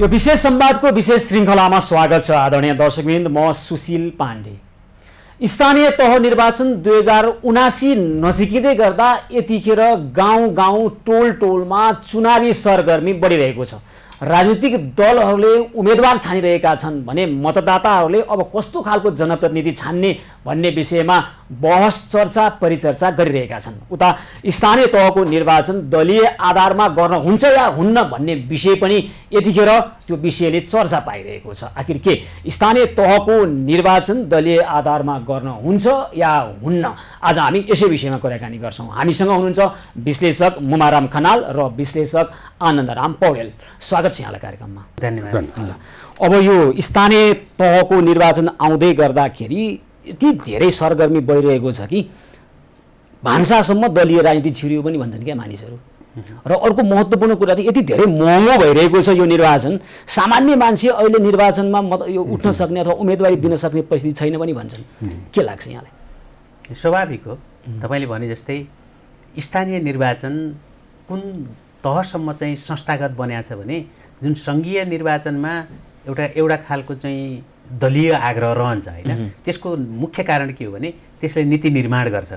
यो विशेष संवादको विशेष श्रृंखलामा स्वागत छ। आदरणीय दर्शकवृन्द, म सुशील पाण्डे। स्थानीय तह निर्वाचन 2079 नजिकिँदै गर्दा यतिखेर गाउँ टोल टोलमा चुनावी सरगर्मी बढिरहेको छ। राजनीतिक दलहरूले उम्मेदवार छानिरहेका छन् भने मतदाताहरूले अब कस्तो खालको जनप्रतिनिधि छान्ने भन्ने विषयमा बहस चर्चा परिचर्चा गरिरहेका छन्। उता स्थानीय तहको निर्वाचन दलीय आधारमा गर्न हुन्छ या हुन्न भन्ने विषय पनि यतिखेर त्यो विषयले चर्चा पाइरहेको छ। आखिर के स्थानीय तहको निर्वाचन दलीय आधारमा गर्न हुन्छ या हुन्न, आज हामी यसै विषयमा कुराकानी गर्छौँ। हामीसँग हुनुहुन्छ विश्लेषक मुमाराम खनाल र विश्लेषक आनन्दराम पौडेल। स्वागत छ यहाँलाई कार्यक्रममा। धन्यवाद। अब यो स्थानीय तहको निर्वाचन आउँदै गर्दाखेरि यति धेरै सरगर्मी बढिरहेको छ कि भान्सासम्म दलीय राजनीति छिरियो पनि भन्छन् क्या मानिसहरू। र अर्को महत्त्वपूर्ण कुरा चाहिँ यति धेरै महँगो भइरहेको छ यो निर्वाचन, सामान्य मान्छे अहिले निर्वाचनमा यो उठ्न सक्ने अथवा उम्मेदवारी दिन सक्ने परिस्थिति छैन पनि भन्छन्। के लाग्छ यहाँलाई? स्वाभाविक हो। तपाईँले भने जस्तै स्थानीय निर्वाचन कुन तहसम्म चाहिँ संस्थागत बनाएको छ भने जुन सङ्घीय निर्वाचनमा एउटा खालको चाहिँ दलीय आग्रह रहन्छ हैन, त्यसको मुख्य कारण के हो भने त्यसले नीति निर्माण गर्छ।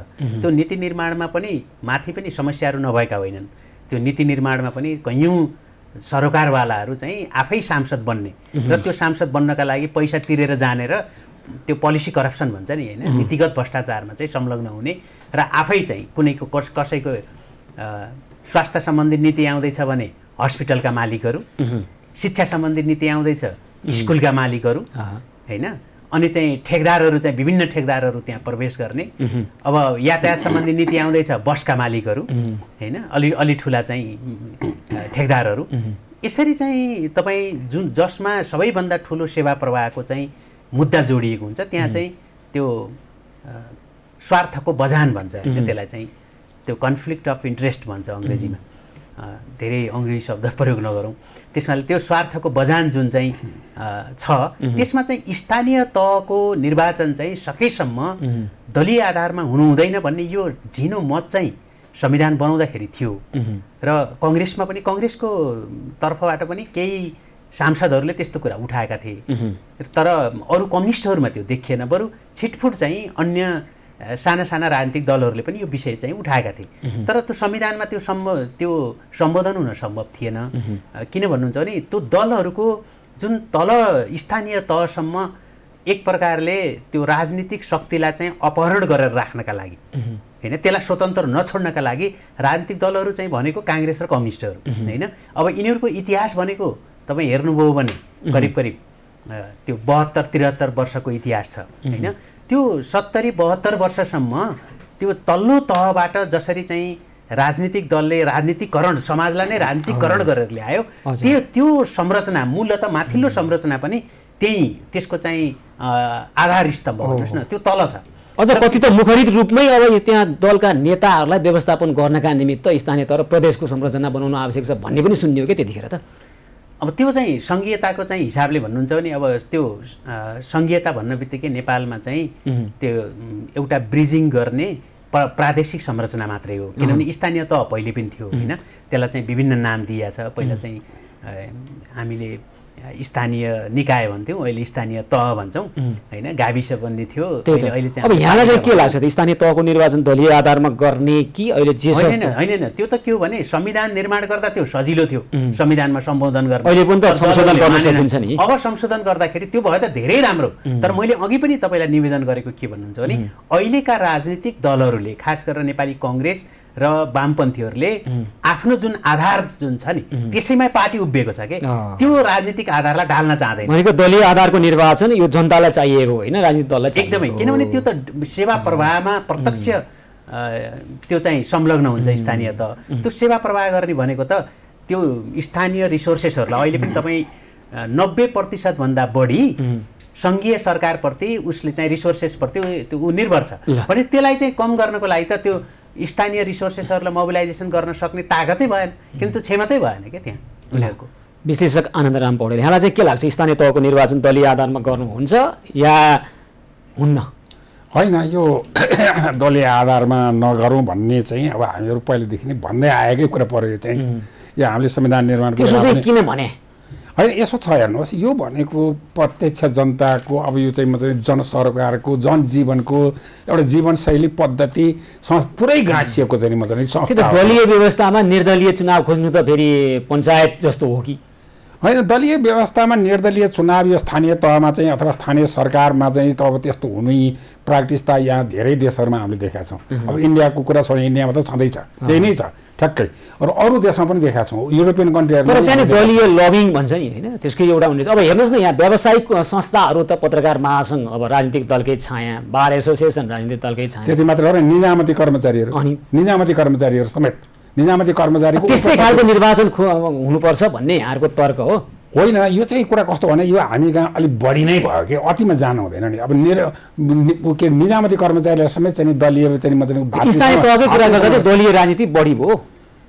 त्यो नीति निर्माणमा पनि माथि पनि समस्याहरू नभएका होइनन्। त्यो नीति निर्माणमा पनि कैयौँ सरकारवालाहरू चाहिँ आफै सांसद बन्ने र त्यो सांसद बन्नका लागि पैसा तिरेर जाने र त्यो पोलिसी करप्सन भन्छ नि हैन, नीतिगत भ्रष्टाचारमा चाहिँ संलग्न हुने र आफै चाहिँ कुनैको कसैको स्वास्थ्य सम्बन्धी नीति आउँदैछ भने हस्पिटलका मालिकहरू, शिक्षा सम्बन्धी नीति आउँदैछ स्कुलका मालिकहरू हैन, अनि चाहिँ ठेकदारहरू चाहिँ विभिन्न ठेकदारहरू त्यहाँ प्रवेश गर्ने। अब यातायात सम्बन्धी नीति आउँदैछ बसका मालिकहरू हैन, अलि ठुला चाहिँ ठेकदारहरू। यसरी चाहिँ तपाईँ जुन जसमा सबैभन्दा ठुलो सेवा प्रवाहको चाहिँ मुद्दा जोडिएको हुन्छ त्यहाँ चाहिँ त्यो स्वार्थको बजान भन्छ त्यसलाई, चाहिँ त्यो कन्फ्लिक्ट अफ इन्ट्रेस्ट भन्छ अङ्ग्रेजीमा। धेरै अङ्ग्रेजी शब्द प्रयोग नगरौँ। त्यसकारणले त्यो स्वार्थको बजान जुन चाहिँ छ त्यसमा चाहिँ स्थानीय तहको निर्वाचन चाहिँ सकेसम्म दलीय आधारमा हुनु हुँदैन भन्ने यो झिनो मत चाहिँ संविधान बनाउँदाखेरि थियो र कङ्ग्रेसमा पनि कङ्ग्रेसको तर्फबाट पनि केही सांसदहरूले त्यस्तो कुरा उठाएका थिए, तर अरू कम्युनिस्टहरूमा त्यो देखिएन। बरु छिटफुट चाहिँ अन्य साना साना राजनीतिक दलहरूले पनि यो विषय चाहिँ उठाएका थिए, तर त्यो संविधानमा त्यो सम्बोधन हुन सम्भव थिएन। किन भन्नुहुन्छ भने त्यो दलहरूको जुन तल स्थानीय तहसम्म एक प्रकारले त्यो राजनीतिक शक्तिलाई चाहिँ अपहरण गरेर राख्नका लागि हैन, त्यसलाई स्वतन्त्र नछोड्नका लागि राजनीतिक दलहरू चाहिँ भनेको काङ्ग्रेस र कम्युनिस्टहरू हैन। अब यिनीहरूको इतिहास भनेको तपाईँ हेर्नुभयो भने करिब त्यो 72-73 वर्षको इतिहास छ हैन। त्यो 70-72 वर्षसम्म त्यो तल्लो तहबाट जसरी चाहिँ राजनीतिक दलले राजनीतिकरण समाजलाई नै राजनीतिकरण गरेर ल्यायो त्यो संरचना मूलत माथिल्लो संरचना पनि त्यही त्यसको चाहिँ आधार स्तम्भ भन्नुहोस् न त्यो तल छ। अझ कति त मुखरित रूपमै अब त्यहाँ दलका नेताहरूलाई व्यवस्थापन गर्नका निमित्त स्थानीय तह प्रदेशको संरचना बनाउनु आवश्यक छ भन्ने पनि सुन्यो क्या त्यतिखेर त। अब त्यो चाहिँ सङ्घीयताको चाहिँ हिसाबले भन्नुहुन्छ भने अब त्यो सङ्घीयता भन्न बित्तिकै नेपालमा चाहिँ त्यो एउटा ब्रिजिङ गर्ने प्रादेशिक संरचना मात्रै हो। किनभने स्थानीय तह पहिले पनि थियो हैन, त्यसलाई चाहिँ विभिन्न नाम दिइएको छ। पहिला चाहिँ हामीले स्थानीय निकाय भन्थ्यौँ, अहिले स्थानीय तह भन्छौँ हैन, गाविस भन्ने थियो अहिले चाहिँ। अब यहाँलाई चाहिँ के लाग्छ, स्थानीय तहको निर्वाचन दलीय आधारमा गर्ने कि अहिले जे होइन? त्यो त के हो भने संविधान निर्माण गर्दा त्यो सजिलो थियो, संविधानमा सम्बोधन गर्न अहिले पनि त संशोधन गर्न सकिन्छ नि। अब संशोधन गर्दाखेरि त्यो भयो त धेरै राम्रो, तर मैले अघि पनि तपाईँलाई निवेदन गरेको के भन्नुहुन्छ भने अहिलेका राजनीतिक दलहरूले खास गरेर नेपाली कङ्ग्रेस र वामपन्थीहरूले आफ्नो जुन आधार जुन छ नि त्यसैमा पार्टी उभिएको छ के त्यो राजनीतिक आधारलाई ढाल्न चाहँदैन। भनेको दलीय आधारको निर्वाचन यो जनतालाई चाहिएको होइन, राजनीतिक दललाई एकदमै। किनभने त्यो त सेवा प्रवाहमा प्रत्यक्ष त्यो चाहिँ संलग्न हुन्छ स्थानीय तह। त्यो सेवा प्रवाह गर्ने भनेको त त्यो स्थानीय रिसोर्सेसहरूलाई अहिले पनि तपाईँ 90%भन्दा बढी सङ्घीय सरकारप्रति उसले चाहिँ रिसोर्सेसप्रति ऊ निर्भर छ भने त्यसलाई चाहिँ कम गर्नको लागि त त्यो स्थानीय रिसोर्सेसहरूलाई मोबिलाइजेसन गर्न सक्ने तागतै भएन, किन्तु क्षमतै भएन क्या त्यहाँ उनीहरूको। विश्लेषक आनन्दराम पौडेल, यहाँलाई चाहिँ के लाग्छ, स्थानीय तहको निर्वाचन दलीय आधारमा गर्नुहुन्छ या हुन्न? होइन, यो दलीय आधारमा नगरौँ भन्ने चाहिँ अब हामीहरू पहिलेदेखि नै भन्दै आएकै कुरा पऱ्यो। यो चाहिँ यो हामीले संविधान निर्माण किन भने है। यसो छ हेर्नुस्, यो भनेको प्रत्यक्ष जनताको, अब यो चाहिँ मतलब जनसरकारको जनजीवनको एउटा जीवनशैली पद्धति पुरै गाँसिएको चाहिँ मतलब दलीय व्यवस्थामा निर्दलीय चुनाव खोज्नु त फेरि पञ्चायत जस्तो हो कि हैन। दलीय व्यवस्थामा निर्दलीय चुनाव यो स्थानीय तहमा चाहिँ अथवा स्थानीय सरकारमा चाहिँ तब त्यस्तो हुनै प्र्याक्टिस त यहाँ धेरै देशहरुमा हामीले देखेका छौं। अब इन्डियाको कुरा छोडेर इन्डियामा त छँदैछ, त्यही नै छ ठक्कै, र अरू देशमा पनि देखेका छौं, युरोपियन कन्ट्रीहरुमा। तर त्यहाँ दलीय लबिङ भन्छ नि हैन, त्यसको एउटा हुनेछ। अब हेर्नुस् न, यहाँ व्यावसायिक संस्थाहरु त पत्रकार महासंघ अब राजनीतिक दलकै छाया, बार एसोसिएसन राजनीतिक दलकै छाया, त्यति मात्र हो। निजामती कर्मचारीहरु, निजामती कर्मचारीहरु समेत निजामती कर्मचारीको त्यस्तै खालको निर्वाचन हुनुपर्छ भन्ने यहाँको तर्क हो। होइन, यो चाहिँ कुरा कस्तो भने यो हामी कहाँ अलिक बढी नै भयो कि अतिमा जान हुँदैन नि। अब के निजामती कर्मचारीलाई समेत चाहिँ दलीय चाहिँ मतलब स्थानीय तहकै कुरा गर्दा चाहिँ दलीय राजनीति बढी भयो।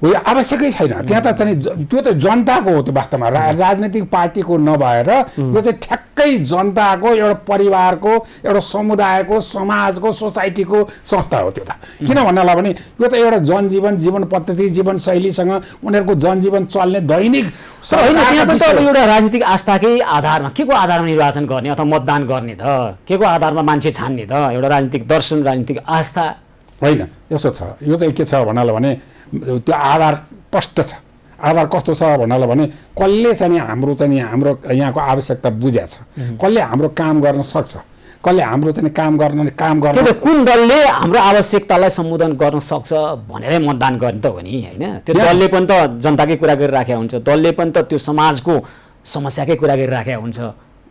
यो आवश्यकै छैन, त्यहाँ त चाहिँ त्यो त जनताको हो। त्यो वास्तवमा राजनीतिक पार्टीको नभएर यो चाहिँ ठ्याक्कै जनताको, एउटा परिवारको, एउटा समुदायको, समाजको, सोसाइटीको संस्था हो त्यो त। किन भन्नला भने यो त एउटा जनजीवन, जीवन पद्धति, जीवनशैलीसँग उनीहरूको जनजीवन चल्ने दैनिक एउटा राजनीतिक आस्थाकै आधारमा के को आधारमा निर्वाचन गर्ने अथवा मतदान गर्ने त, के को आधारमा मान्छे छान्ने त, एउटा राजनीतिक दर्शन, राजनीतिक आस्था होइन। यसो छ, यो चाहिँ के छ भन्नाले भने त्यो आधार स्पष्ट छ। आधार कस्तो छ भन्नाले भने कसले चाहिँ हाम्रो यहाँको आवश्यकता बुझ्या छ, कसले हाम्रो काम गर्न सक्छ, कसले हाम्रो चाहिँ काम गर्न कुन दलले हाम्रो आवश्यकतालाई सम्बोधन गर्न सक्छ भनेरै मतदान गर्ने त हो नि हैन। त्यो दलले पनि त जनताकै कुरा गरिराखेको हुन्छ, दलले पनि त त्यो समाजको समस्याकै कुरा गरिराखेको हुन्छ।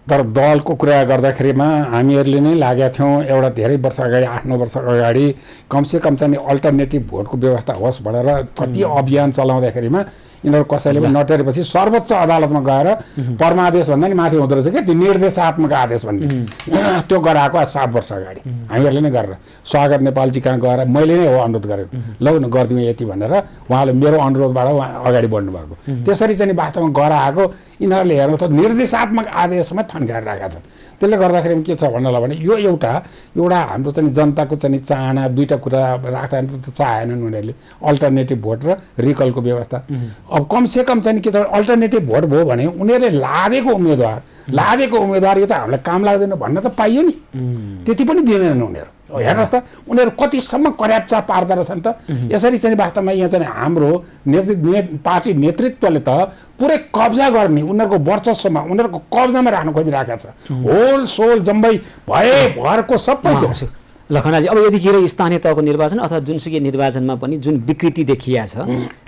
तर दलको कुरा गर्दाखेरिमा हामीहरूले नै लागेका थियौँ एउटा धेरै वर्ष अगाडि, 8-9 वर्ष अगाडि कमसेकम चाहिँ अल्टरनेटिभ भोटको व्यवस्था होस् भनेर कति अभियान चलाउँदाखेरिमा यिनीहरू कसैले पनि नटेरेपछि सर्वोच्च अदालतमा गएर परमादेश भन्दा नि माथि हुँदो रहेछ क्या, त्यो निर्देशात्मक आदेश भन्ने त्यो गराएको 7 वर्ष अगाडि हामीहरूले नै गरेर। स्वागत नेपालजी कहाँ गएर मैले नै हो अनुरोध गरेको, लौ न गरिदिउँ यति भनेर उहाँले मेरो अनुरोधबाट उहाँ अगाडि बढ्नुभएको। त्यसरी चाहिँ वास्तवमा गराएको यिनीहरूले हेर्नु त निर्देशात्मक आदेशमा थन्काएर राखेका छन्। त्यसले गर्दाखेरि के छ भन्नला भने यो एउटा हाम्रो चाहिँ जनताको चाहिँ चाहना, दुईवटा कुरा राख्दा चाहेनन् उनीहरूले, अल्टरनेटिभ भोट र रिकलको व्यवस्था। अब कमसेकम चाहिँ के छ भने अल्टरनेटिभ भोट भयो भने उनीहरूले लादेको उम्मेदवार यो त हामीलाई काम लाग्दैन भन्न त पाइयो नि, त्यति पनि दिएनन् उनीहरू। हेर्नुहोस् त उनीहरू कतिसम्म कर्याप्चा पार्दा रहेछन् त। यसरी चाहिँ वास्तवमा यहाँ चाहिँ हाम्रो पार्टी नेतृत्वले त पुरै कब्जा गर्ने, उनीहरूको वर्चस्वमा, उनीहरूको कब्जामा राख्नु खोजिरहेको छ। होल सोल जम्मै भए भरको सबै त्यो ल खनालजी, अब यतिखेर स्थानीय तहको निर्वाचन अथवा जुनसुकै निर्वाचनमा पनि जुन विकृति देखिया छ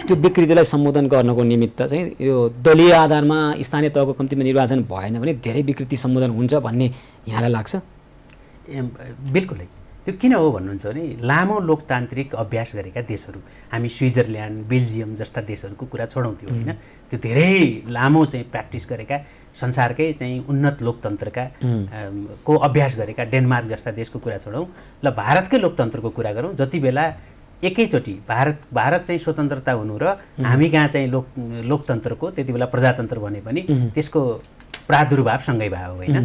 त्यो विकृतिलाई सम्बोधन गर्नको निमित्त चाहिँ यो दलीय आधारमा स्थानीय तहको कम्तीमा निर्वाचन भएन भने धेरै विकृति सम्बोधन हुन्छ भन्ने यहाँलाई लाग्छ? बिल्कुलै। त्यो किन हो भन्नुहुन्छ भने लामो लोकतान्त्रिक अभ्यास गरेका देशहरू, हामी स्विजरल्यान्ड, बेल्जियम जस्ता देशहरूको कुरा छोडाउँथ्यौँ होइन, त्यो धेरै लामो चाहिँ प्र्याक्टिस गरेका, संसारकै चाहिँ उन्नत लोकतन्त्रका को अभ्यास गरेका डेनमार्क जस्ता देशको कुरा छोडौँ, ल भारतकै लोकतन्त्रको कुरा गरौँ। जति बेला एकैचोटि भारत चाहिँ स्वतन्त्रता हुनु र हामी कहाँ चाहिँ लोकतन्त्रको, त्यति बेला प्रजातन्त्र भने पनि त्यसको प्रादुर्भाव सँगै भयो होइन।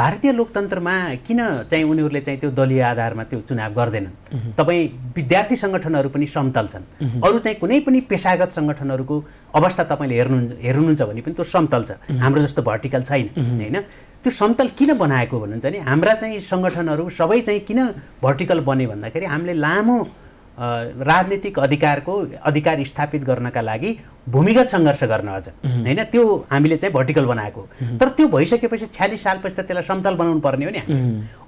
भारतीय लोकतन्त्रमा किन चाहिँ उनीहरूले चाहिँ त्यो दलीय आधारमा त्यो चुनाव गर्दैनन्? तपाईँ विद्यार्थी सङ्गठनहरू पनि समतल छन्, अरू चाहिँ कुनै पनि पेसागत सङ्गठनहरूको अवस्था तपाईँले हेर्नुहुन्छ भने पनि त्यो समतल छ, हाम्रो जस्तो भर्टिकल छैन होइन। त्यो समतल किन बनाएको भन्नुहुन्छ भने हाम्रा चाहिँ सङ्गठनहरू सबै चाहिँ किन भर्टिकल बने भन्दाखेरि हामीले लामो राजनीतिक अधिकार स्थापित गर्नका लागि भूमिगत सङ्घर्ष गर्न अझ होइन, त्यो हामीले चाहिँ भर्टिकल बनाएको। तर त्यो भइसकेपछि 46 सालपछि त त्यसलाई समतल बनाउनु पर्ने हो नि।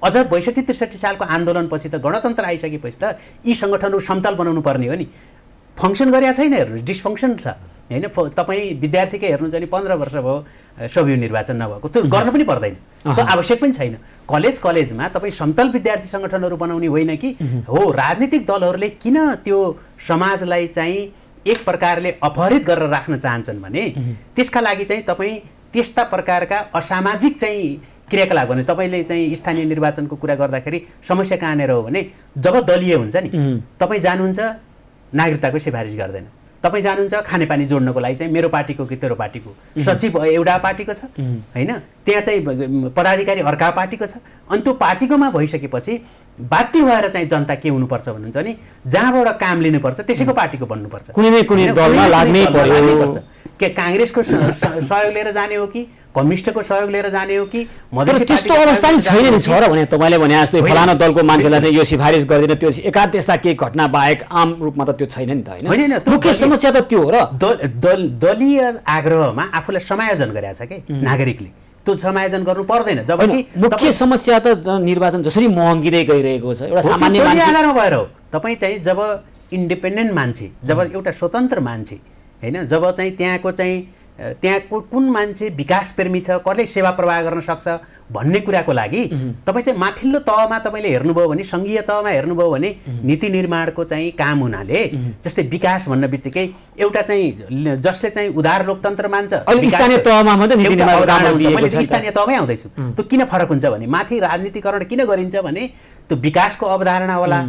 अझ 62-63 सालको आन्दोलनपछि त गणतन्त्र आइसकेपछि त यी सङ्गठनहरू समतल बनाउनु पर्ने हो नि। फङ्सन गरेका छैन, हेर्नु डिसफङ्सन छ होइन। तपाईँ विद्यार्थीकै हेर्नुहुन्छ भने 15 वर्ष भयो सभ्य निर्वाचन नभएको, त्यो गर्न पनि पर्दैन, त्यो आवश्यक पनि छैन। कलेजमा तपाईँ समतल विद्यार्थी सङ्गठनहरू बनाउने होइन कि हो। राजनीतिक दलहरूले किन त्यो समाजलाई चाहिँ एक प्रकारले अपहरित गरेर राख्न चाहन्छन् भने त्यसका लागि चाहिँ तपाईँ त्यस्ता प्रकारका असामाजिक चाहिँ क्रियाकलाप भने तपाईँले चाहिँ स्थानीय निर्वाचनको कुरा गर्दाखेरि समस्या कहाँनिर हो भने जब दलीय हुन्छ नि, तपाईँ जानुहुन्छ नागरिकताको सिफारिस गर्दैन, तपाईँ जानुहुन्छ खानेपानी जोड्नको लागि चाहिँ मेरो पार्टीको कि तेरो पार्टीको, सचिव एउटा पार्टीको छ होइन, त्यहाँ चाहिँ पदाधिकारी अर्का पार्टीको छ। अनि त्यो पार्टीकोमा भइसकेपछि बाध्य भएर चाहिँ जनता के हुनुपर्छ भन्नुहुन्छ नि जहाँबाट काम लिनुपर्छ त्यसैको पार्टीको बन्नुपर्छ कुनै न कुनै दलमा लाग्नै पर्छ के कांग्रेसको सहयोग लिएर जाने हो कि कम्युनिस्टको सहयोग लिएर जाने हो कि मधेसी त्यस्तो अवस्था नै छैन नि छोरा भने तपाईले भने जस्तै फलाना दलको मान्छेलाई चाहिँ यो सिफारिस गर्दैन त्यो एकात त्यस्ता केही घटना बाहेक आम रूपमा त त्यो छैन नि त हैन मुख्य समस्या त त्यो हो र दलीय आग्रहमा आफूलाई समायोजन गरेछ के नागरिकले त्यो समायोजन गर्नु पर्दैन जबकि मुख्य समस्या त निर्वाचन जसरी महँगिदै गइरहेको छ एउटा सामान्य मान्छे आधारमा भएर हो तपाई चाहिँ जब इन्डिपेन्डेन्ट मान्छे जब एउटा स्वतन्त्र मान्छे हैन जब चाहिँ त्यहाँको कुन मान्छे विकास प्रेमी छ कसले सेवा प्रवाह गर्न सक्छ भन्ने कुराको लागि तपाई चाहिँ माथिल्लो तहमा तपाईले हेर्नुभयो भने संघीय तहमा हेर्नुभयो भने नीति निर्माणको चाहिँ काम हुनाले जस्तै विकास भन्नेबित्तिकै एउटा चाहिँ जसले चाहिँ उदार लोकतन्त्र मान्छ स्थानीय तहमा मात्र नीति निर्माणको काम दिएको छ स्थानीय तहमै आउँदैछु त्यो किन फरक हुन्छ भने माथि राजनीतिकरण किन गरिन्छ भने त्यो विकासको अवधारणा होला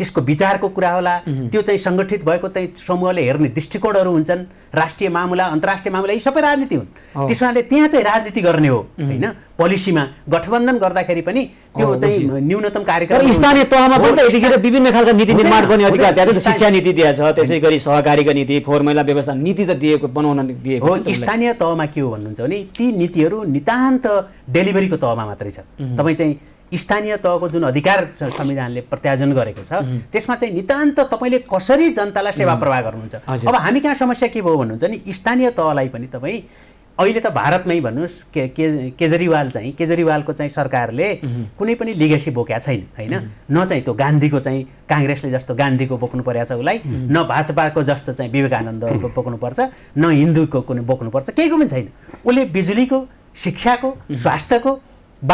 त्यसको विचारको कुरा होला त्यो चाहिँ संगठित भएको चाहिँ समूहले हेर्ने दृष्टिकोणहरू हुन्छन् राष्ट्रिय मामला अन्तर्राष्ट्रिय मामला यी सबै राजनीति हुन् त्यसैले त्यहाँ चाहिँ राजनीति गर्ने हो हैन पोलिसीमा गठबन्धन गर्दाखेरि पनि त्यो चाहिँ न्यूनतम कार्यक्रम स्थानीय तहमा पनि यतिखेर विभिन्न खालका नीति निर्माण गर्ने अधिकार दिएको छ शिक्षा नीति दिएको छ त्यसैगरी सहकारीको नीति फोहोर मैला व्यवस्था नीति त दिएको बनाउन दिएको हो स्थानीय तहमा के हो भन्नुहुन्छ भने ती नीतिहरू नितान्त डेलिभरीको तहमा मात्रै छ तपाई चाहिँ स्थानीय तहको जुन अधिकार संविधानले प्रत्यायोजन गरेको छ त्यसमा चाहिँ नितान्त तपाईले कसरी जनतालाई सेवा प्रवाह गर्नुहुन्छ अब हामी कहाँ समस्या के भयो भन्नुहुन्छ नि स्थानीय तहलाई पनि तपाई अहिले त भारतमै भन्नुस् केजरीवालको चाहिँ सरकारले कुनै पनि लिगेसी बोक्या छैन हैन न चाहिँ त्यो गान्धीको चाहिँ कांग्रेसले जस्तो गान्धीको बोक्नु पर्या छ उलाई न भाजपाको जस्तो चाहिँ विवेकानन्दको बोक्नु पर्छ न हिन्दूको कुनै बोक्नु पर्छ केको पनि छैन उले बिजुलीको शिक्षाको स्वास्थ्यको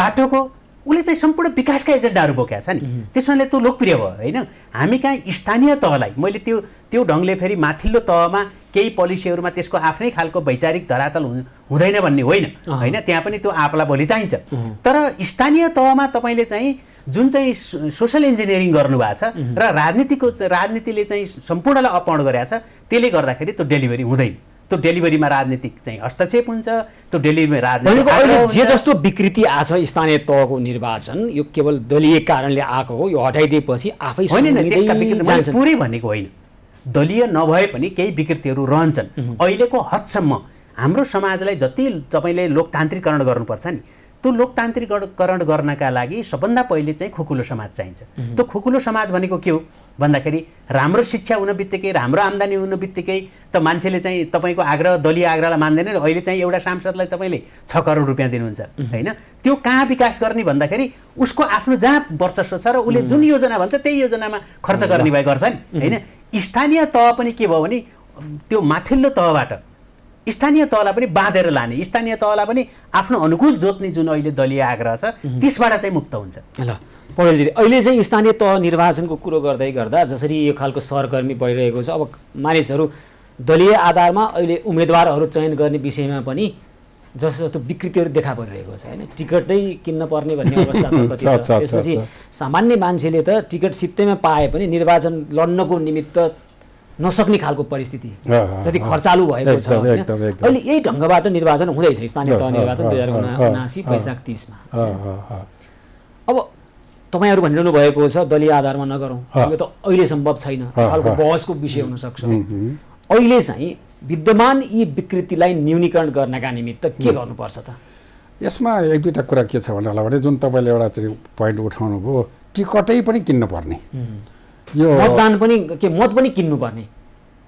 बाटोको उले चाहिँ सम्पूर्ण विकासका एजेन्डाहरू बोकेका छ नि त्यसैले त्यो लोकप्रिय भयो हैन हामी कहाँ स्थानीय तहलाई मैले त्यो ढंगले फेरि माथिल्लो तहमा केही पोलिसीहरुमा त्यसको आफ्नै खालको वैचारिक धरातल हुँदैन भन्ने होइन हैन त्यहाँ पनि त्यो आफला बोली चाहिन्छ तर स्थानीय तहमा तपाईले चाहिँ जुन चाहिँ सोशल इन्जिनियरिङ गर्नु भएको छ र राजनीतिले चाहिँ सम्पूर्णलाई अपहरण गरेछ त्यसले गर्दाखेरि त्यो डेलिभरी हुँदैन त्यो डेलिभरीमा राजनीतिक चाहिँ हस्तक्षेप हुन्छ त्यो डेलिभरी राजनीतिको अहिले जे जस्तो विकृति आछ स्थानीय तहको निर्वाचन यो केवल दलीय कारणले आको हो यो हटाइदिएपछि आफै होइन पुरै भनेको होइन दलीय नभए पनि केही विकृतिहरू रहन्छन् अहिलेको हदसम्म हाम्रो समाजलाई जति तपाईले लोकतान्त्रिकरण गर्नुपर्छ नि त्यो लोकतान्त्रिकरण गर्नका लागि सबभन्दा पहिले चाहिँ खुकुलो समाज चाहिन्छ त्यो खुकुलो समाज भनेको के हो भन्दाखेरि राम्रो शिक्षा हुनबित्तिकै राम्रो आम्दानी हुनबित्तिकै त मान्छेले चाहिँ तपाईको आग्रह दलीय आग्रहलाई मान्दैन अहिले चाहिँ एउटा सांसदलाई तपाईले 6 करोड रुपैयाँ दिनुहुन्छ हैन त्यो कहाँ विकास गर्ने भन्दाखेरि उसको आफ्नो जहाँ वर्चस्व छ र उले जुन योजना भन्छ त्यही योजनामा खर्च गर्ने भए गर्छ नि हैन स्थानीय तह पनि के भयो भने त्यो माथिल्लो तहबाट स्थानीय तहलाई पनि बाँधेर लाने स्थानीय तहलाई पनि आफ्नो अनुकूल जोत्ने जुन अहिले दलीय आग्रह छ त्यसबाट चाहिँ मुक्त हुन्छ ल पौडेलजी अहिले चाहिँ स्थानीय तह निर्वाचनको कुरो गर्दै गर्दा जसरी यो खालको सरगर्मी बढिरहेको छ अब मानिसहरू दलीय आधारमा अहिले उम्मेदवारहरू चयन गर्ने विषयमा पनि जस्तो विकृतिहरू देखा परिरहेको छ हैन टिकटै किन्न पर्ने भन्ने अवस्था छ त्यसपछि सामान्य मान्छेले त टिकट सित्तैमा पाए पनि निर्वाचन लड्नको निमित्त नसक्ने खालको परिस्थिति जति खर्चालु भएको छ अहिले यही ढंगबाट निर्वाचन हुँदैछ स्थानीय तह निर्वाचन 2079 वैशाख 30 मा अब तपाईहरु भनिरहनु भएको छ दलीय आधारमा नगरौं यो त अहिले सम्भव छैन खालको बहसको विषय हुन सक्छ अहिले चाहिँ विद्यमान यी विकृतिलाई न्यूनीकरण गर्नका निमित्त के गर्नुपर्छ त यसमा एक दुईटा कुरा के छ भन्नु होला भने जुन तपाईले एउटा चाहिँ प्वाइन्ट उठाउनु भयो टिकटै पनि किन्न पर्ने यो मतदान पनि के मत पनि किन्नु पर्ने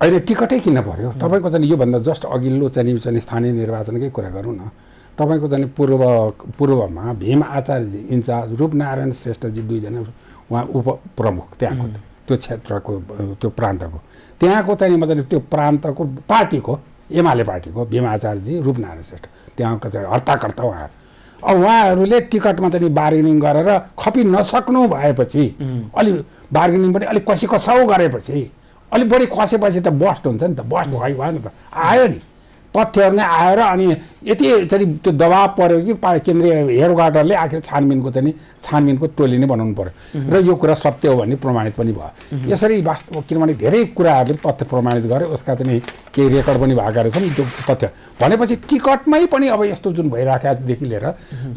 अहिले टिकटै किन्न पर्यो तपाईको चाहिँ यो भन्दा जस्ट अघिल्लो चाहिँ स्थानीय निर्वाचनकै कुरा गरौँ न तपाईको चाहिँ पूर्वमा भीम आचार्यजी इन्चार्ज रूपनारायण श्रेष्ठजी दुईजना उहाँ उपप्रमुख त्यहाँको त्यो क्षेत्रको त्यो प्रान्तको त्यहाँको चाहिँ मतलब त्यो प्रान्तको पार्टीको एमाले पार्टीको भीम आचार्यजी रूपनारायण श्रेष्ठ त्यहाँको चाहिँ हर्ताकर्ता उहाँहरू अब उहाँहरूले टिकटमा चाहिँ बार्गेनिङ गरेर खपि नसक्नु भएपछि अलि बार्गेनिङ पनि अलिक कसी कसाउ गरेपछि अलिक बढी कसेपछि त बस्ट हुन्छ नि त बस्ट भयो भएन त आयो नि तथ्यहरु नै आएर अनि यति त्यो दबाव पर्यो कि केन्द्रीय हेडक्वार्टरले आखिर छानबिनको टोली नै बनाउनु पर्यो र यो कुरा सत्य हो भन्ने प्रमाणित पनि भयो। यसरी वास्तव किनभने धेरै कुराहरुले तथ्य प्रमाणित गरे, उसका चाहिँ केही रेकर्ड पनि भएका रहेछन्। त्यो तथ्य भनेपछि टिकटमै पनि अब यस्तो जुन भइराखेको देखि लिएर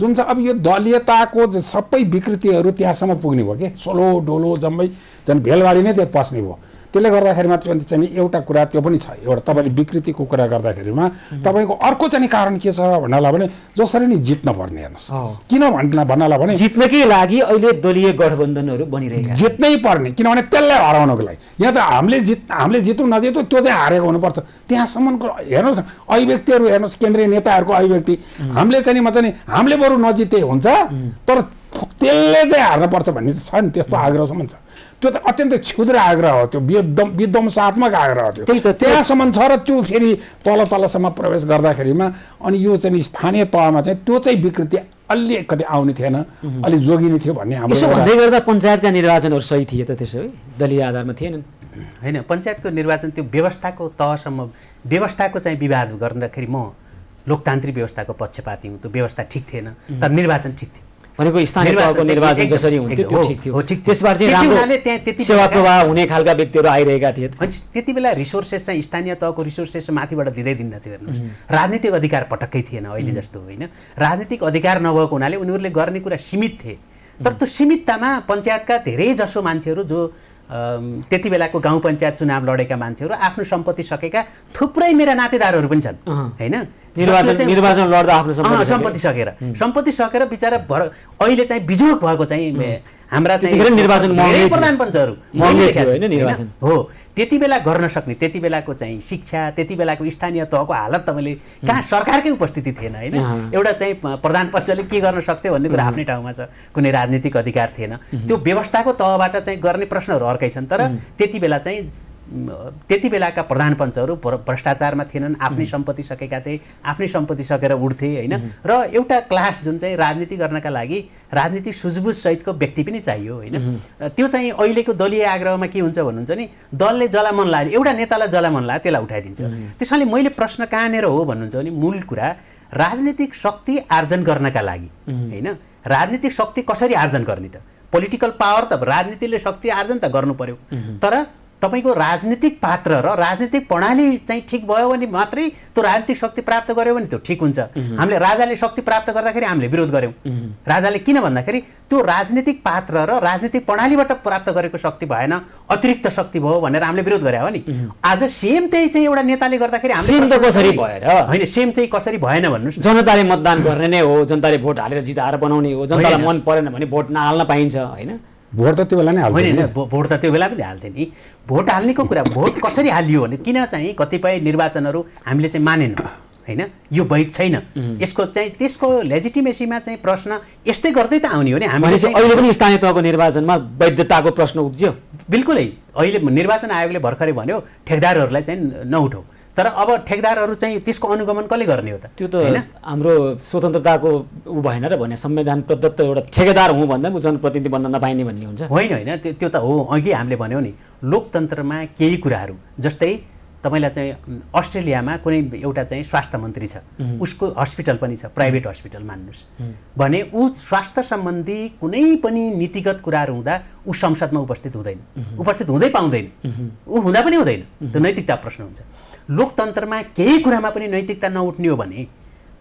जुन चाहिँ अब यो दलीयताको सबै विकृतिहरु त्यहाँसम्म पुग्ने भयो के सोलो डोलो जम्मै जन भेलवाडी नै त्यहाँ पस्ने भयो। त्यसले गर्दाखेरि मात्र चाहिँ एउटा कुरा त्यो पनि छ, एउटा तपाईले विकृतिको कुरा गर्दाखेरिमा तपाईको अर्को चाहिँ कारण के छ भन्नला भने जसरी नि जित्न पर्ने हेर्नुस्, किन भन्नला भने जित्नकै लागि अहिले दलीय गठबन्धनहरु बनिरहेका जित्नै पर्ने, किनभने त्यसलाई हराउनको लागि यहाँ त हामीले जितौं नजितौ त्यो चाहिँ हारेको हुनुपर्छ। त्यहाँसम्मको हेर्नुस् अभिव्यक्तिहरु हेर्नुस् केन्द्रीय नेताहरुको अभिव्यक्ति हामीले बरु नजिते हुन्छ तर त्यसले चाहिँ हार्नुपर्छ भन्ने छ नि, त्यस्तो आग्रहसम्म छ। त्यो त अत्यन्तै क्षुद्र आग्रह हो, त्यो विध्वंसात्मक आग्रह हो, त्यो त्यहाँसम्म छ र त्यो फेरि तलसम्म प्रवेश गर्दाखेरिमा अनि यो चाहिँ स्थानीय तहमा चाहिँ त्यो चाहिँ विकृति अलि कतै आउने थिएन, अलि जोगिने थियो भन्ने हाम्रो यसो भन्दै गर्दा पञ्चायतका निर्वाचनहरू सही थिए त त्यसै दलीय आधारमा थिएनन् हैन। पञ्चायतको निर्वाचन त्यो व्यवस्थाको तहसम्म व्यवस्थाको चाहिँ विवाद गर्दाखेरि म लोकतान्त्रिक व्यवस्थाको पक्षपाती हुँ। त्यो व्यवस्था ठिक थिएन तर निर्वाचन ठिक थियो भनेको स्थानीय तहको निर्वाचन जसरी हुन्थ्यो त्यो ठीक थियो। त्यसबाट चाहिँ राम्रो सेवा प्रवाह हुने खालका व्यक्तिहरू आइरहेका थिए। त्यति बेला रिसोर्सेस चाहिँ स्थानीय तहको रिसोर्सेस माथिबाट दिँदै दिन्न थियो। हेर्नुहोस् राजनीतिक अधिकार पटक्कै थिएन अहिले जस्तो होइन, राजनीतिक अधिकार नभएको हुनाले उनीहरूले गर्ने कुरा सीमित थिए। तर त्यो सीमिततामा पञ्चायतका धेरैजसो मान्छेहरू जो त्यति बेलाको गाउँ पञ्चायत चुनाव लडेका मान्छेहरू आफ्नो सम्पत्ति सकेका थुप्रै मेरा नातेदारहरू पनि छन् हैन, निर्वाचन लड्दा आफ्नो सम्पत्ति सकेर बिचारा अहिले चाहिँ बिजोग भएको चाहिँ हाम्रा चाहिँ निर्वाचन प्रधान पञ्चहरू हो। त्यति बेला गर्न सक्ने त्यति बेलाको चाहिँ शिक्षा त्यति बेलाको स्थानीय तहको हालत तपाईँले कहाँ सरकारकै उपस्थिति थिएन हैन, एउटा चाहिँ प्रधान पक्षले के गर्न सक्थ्यो भन्ने कुरा आफ्नै ठाउँमा छ, कुनै राजनीतिक अधिकार थिएन। त्यो व्यवस्थाको तहबाट चाहिँ गर्ने प्रश्नहरू अर्कै छन् तर त्यति बेलाका प्रधान पञ्चहरू भ्रष्टाचारमा थिएनन्, आफ्नै सम्पत्ति सकेका थिए, आफ्नै सम्पत्ति सकेर उड्थे हैन। र एउटा क्लास जुन चाहिँ राजनीति गर्नका लागि राजनीतिक सुझबुझ सहितको व्यक्ति पनि चाहियो हैन। त्यो चाहिँ अहिलेको दलीय आग्रहमा के हुन्छ भन्नुहुन्छ नि दलले जला मन लाग्यो एउटा नेतालाई जला मन लाग्यो त्यसलाई उठाइदिन्छ। त्यसैले मैले प्रश्न कहाँनिर हो भन्नुहुन्छ भने मूल कुरा राजनीतिक शक्ति आर्जन गर्नका लागि हैन, राजनीतिक शक्ति कसरी आर्जन गर्ने त पोलिटिकल पावर त राजनीतिले शक्ति आर्जन त गर्नु पर्यो तर तपाईको राजनीतिक पात्र र राजनीतिक प्रणाली चाहिँ ठीक भयो भने मात्रै त्यो राजनीतिक शक्ति प्राप्त गर्यो भने त्यो ठीक हुन्छ। हामीले राजाले शक्ति प्राप्त गर्दाखेरि हामीले विरोध गर्यौं, राजाले किन भन्दाखेरि त्यो राजनीतिक पात्र र राजनीतिक प्रणालीबाट प्राप्त गरेको शक्ति भएन अतिरिक्त शक्ति भयो भनेर हामीले विरोध गरे हो नि। आज सेम त्यही चाहिँ एउटा नेताले गर्दाखेरि हामीले सेम चाहिँ कसरी भएन भन्नुस्, जनताले मतदान गर्ने नै हो, जनताले भोट हालेर जिताएर बनाउने हो, जनतालाई मन परेन भने भोट नहाल्न पाइन्छ हैन। भोट त त्यो बेला नै हाल्थ्यो नि, भोट त त्यो बेला पनि हाल्थ्यो नि। भोट हाल्नेको कुरा भोट कसरी हालियो भने किन चाहिँ कतिपय निर्वाचनहरू हामीले चाहिँ मानेनौँ हैन, यो वैध छैन यसको चाहिँ त्यसको लेजिटिमेसीमा चाहिँ प्रश्न यस्तै गर्दै त आउने हो नि। हामीले चाहिँ अहिले पनि स्थानीय तहको निर्वाचनमा वैधताको प्रश्न उब्ज्यो बिल्कुलै, अहिले निर्वाचन आयोगले भर्खरै भन्यो ठेकदारहरूलाई चाहिँ नउठाऊ तर अब ठेकदारहरू चाहिँ त्यसको अनुगमन कसले गर्ने हो त? त्यो त हाम्रो स्वतन्त्रताको उ भएन र भने संविधान प्रदत्त एउटा ठेकेदार हुँ भन्दा म जनप्रतिनिधि बन्न नपाइने भन्ने हुन्छ होइन। त्यो त हो, अघि हामीले भन्यौ नि लोकतन्त्रमा केही कुराहरू जस्तै तपाईलाई चाहिँ अस्ट्रेलियामा कुनै एउटा चाहिँ स्वास्थ्य मन्त्री छ, उसको हस्पिटल पनि छ, प्राइभेट हस्पिटल मान्नुस् भने ऊ स्वास्थ्य सम्बन्धी कुनै पनि नीतिगत कुराहरू हुँदा ऊ संसदमा उपस्थित हुँदै पाउँदैन, ऊ हुँदा पनि हुँदैन, त्यो नैतिकता प्रश्न हुन्छ। लोकतन्त्रमा केही कुरामा पनि नैतिकता नउठ्ने हो भने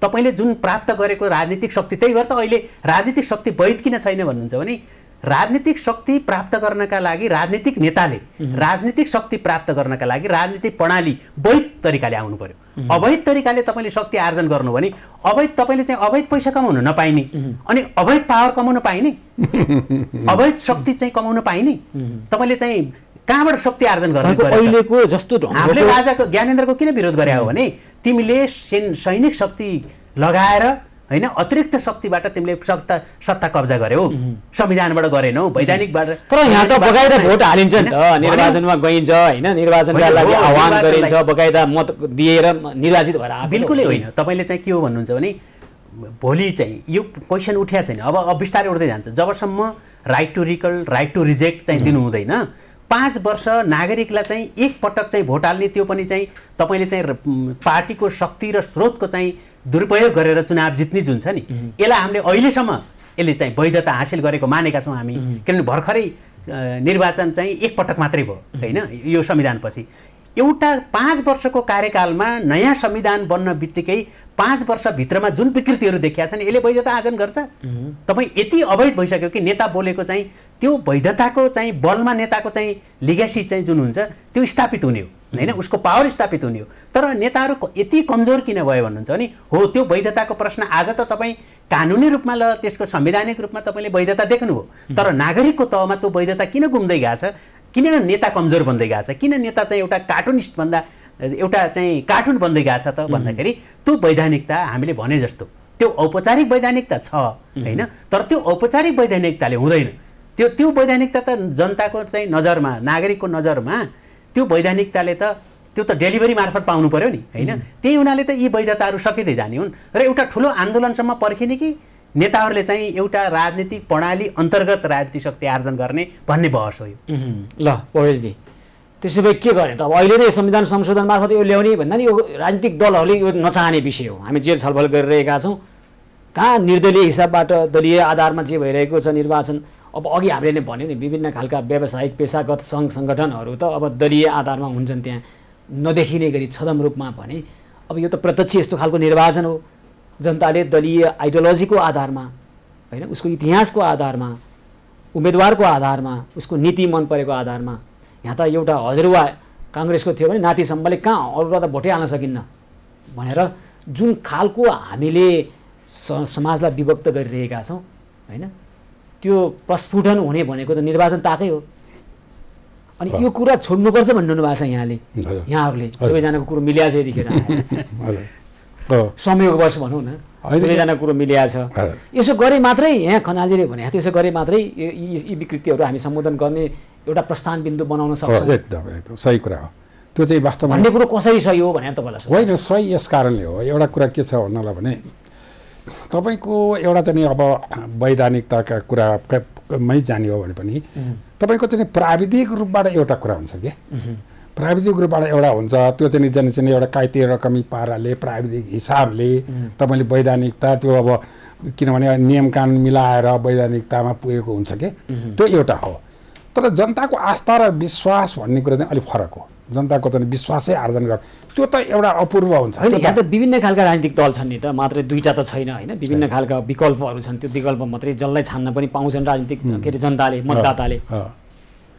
तपाईले जुन प्राप्त गरेको राजनीतिक शक्ति, त्यही भएर त अहिले राजनीतिक शक्ति वैध किन छैन भन्नुहुन्छ भने राजनीतिक शक्ति प्राप्त गर्नका लागि राजनीतिक नेताले राजनीतिक शक्ति प्राप्त गर्नका लागि राजनीतिक प्रणाली वैध तरिकाले आउनु पर्यो। अवैध तरिकाले तपाईँले शक्ति आर्जन गर्नु भने अवैध तपाईँले चाहिँ अवैध पैसा कमाउनु नपाइने अनि अवैध पावर कमाउन पाइने अवैध शक्ति चाहिँ कमाउन पाइने, तपाईँले चाहिँ कहाँबाट शक्ति आर्जन गर्नु? अहिलेको जस्तो हामीले राजाको ज्ञानेन्द्रको किन विरोध गरे हो भने तिमीले सैनिक शक्ति लगाएर हैन अतिरिक्त शक्तिबाट तिमीले सत्ता कब्जा गर्यौ, संविधानबाट गरेनौ, वैधानिकबाट। तर यहाँ त बगाइदा भोट हालिन्छ नि त, निर्वाचनमा गइन्छ हैन, निर्वाचनका लागि आह्वान गरिन्छ, बगाइदा मत दिएर निर्वाचित भएर आएको बिल्कुलै होइन। तपाईले चाहिँ के हो भन्नुहुन्छ भने भोलि चाहिँ यो क्वेसन उठ्या छैन, अब बिस्तारै उठ्दै जान्छ। जबसम्म right to recall right to reject चाहिँ दिनु हुँदैन पांच वर्ष नागरिकलाई चाहिँ एक पटक चाहिँ भोट हाल्ने त्यो पनि चाहिँ तपाईले चाहिँ पार्टीको शक्ति र स्रोतको चाहिँ दुरुपयोग गरेर चुनाव जित्ने जुन छ नि एला हामीले अहिलेसम्म एले चाहिँ वैधता हासिल गरेको मानेका छौं हामी किनभने भर्खरै निर्वाचन चाहिँ एक पटक मात्रै भयो हैन यो संविधानपछि एउटा पांच वर्ष को कार्यकाल में नया संविधान बन्न बित्तिकै पांच वर्ष भित्रमा जुन विकृतिहरु देखिया छन् यसले वैधता आर्जन गर्छ। तपाई यति अवैध भइसक्यो कि नेता बोलेको चाहिँ त्यो वैधताको चाहिँ बलमा नेताको चाहिँ लिगेसी चाहिँ जुन हुन्छ त्यो स्थापित हुने हो हैन उसको पावर स्थापित हुने हो। तर नेताहरु यति कमजोर किन भयो भन्नुहुन्छ नि हो त्यो वैधताको प्रश्न आज त तपाई कानुनी रूपमा ल त्यसको संवैधानिक रूपमा तपाईले वैधता देख्नु हो तर नागरिकको तहमा त्यो वैधता किन गुम्दै गएको छ किन नेता कमजोर बन्दै गएको छ किन नेता चाहिँ एउटा कार्टुनिस्ट भन्दा एउटा चाहिँ कार्टुन बन्दै गएको छ त भन्दाखेरि त्यो वैधानिकता हामीले भने जस्तो त्यो औपचारिक वैधानिकता छ हैन तर त्यो औपचारिक वैधानिकताले हुँदैन त्यो त्यो वैधानिकता त जनताको चाहिँ नजरमा नागरिकको नजरमा त्यो वैधानिकताले त त्यो त डेलिभरी मार्फत पाउनु पर्यो नि हैन त्यही उनाले त यी वैधताहरु सकिदै जाने हुन् र एउटा ठूलो आन्दोलनसम्म पर्खिने कि नेताहरूले चाहिँ एउटा राजनीतिक प्रणाली अन्तर्गत राजनीतिक शक्ति आर्जन गर्ने भन्ने बहस हो यो। ल पौडेलजी त्यसै भए के गर्ने त अब अहिले नै संविधान संशोधन मार्फत यो ल्याउने भन्दा नि यो राजनीतिक दलहरूले यो नचाहने विषय हो। हामी जेल छलफल गरिरहेका छौँ कहाँ निर्दलीय हिसाबबाट दलीय आधारमा जे भइरहेको छ निर्वाचन अब अघि हामीले नै भन्यौँ नि विभिन्न खालका व्यावसायिक पेसागत सङ्घ सङ्गठनहरू त अब दलीय आधारमा हुन्छन् त्यहाँ नदेखिने गरी छदम रूपमा भने अब यो त प्रत्यक्ष यस्तो खालको निर्वाचन हो जनताले दलीय आइडियोलोजीको आधारमा हैन उसको इतिहासको आधारमा उम्मेदवारको आधारमा उसको नीति मन परेको आधारमा यहाँ त एउटा हजुरबा काङ्ग्रेसको थियो भने नाति सम्बले कहाँ अरूलाई त भोटै हाल्न सकिन्न भनेर जुन खालको हामीले समाजलाई विभक्त गरिरहेका छौँ हैन त्यो प्रस्फुटन हुने भनेको त निर्वाचन ताकै हो। अनि यो कुरा छोड्नुपर्छ भन्नु भएको छ यहाँले यहाँहरूले सबैजनाको कुरो मिल्याछ यतिखेर संयोगवश भनौं न सबैजना कुरो मिलिया छ यसो गरे मात्रै यहाँ खनालजीले भने त्यसो गरे मात्रै यी विकृतिहरू हामी सम्बोधन गर्ने एउटा प्रस्थान बिन्दु बनाउन सक्छौं। एकदम एकदम सही कुरा हो त्यो चाहिँ वास्तवमा भन्ने कुरो कसरी सही हो भनेर तपाईलाई होइन सही यस कारणले हो एउटा कुरा के छ भन्नला भने तपाईको एउटा चाहिँ अब वैधानिकताका कुरामै जाने हो भने पनि तपाईको चाहिँ प्राविधिक रूपबाट एउटा कुरा हुन्छ के प्राविधिक रूपबाट एउटा हुन्छ त्यो चाहिँ जाने चाहिँ एउटा कायदे रकमी पाराले प्राविधिक हिसाबले तपाईले वैधानिकता त्यो अब किनभने नियम कानुन मिलाएर वैधानिकतामा पुगेको हुन्छ के त्यो एउटा हो। तर जनताको आस्था र विश्वास भन्ने कुरा चाहिँ अलिक फरक हो जनताको चाहिँ विश्वासै आर्जन गर् त्यो त एउटा अपूर्व हुन्छ। यहाँ त विभिन्न खालका राजनीतिक दल छन् नि त मात्रै दुईटा त छैन होइन विभिन्न खालका विकल्पहरू छन् त्यो विकल्प मात्रै जसलाई छान्न पनि पाउँछन् राजनीतिक के अरे जनताले मतदाताले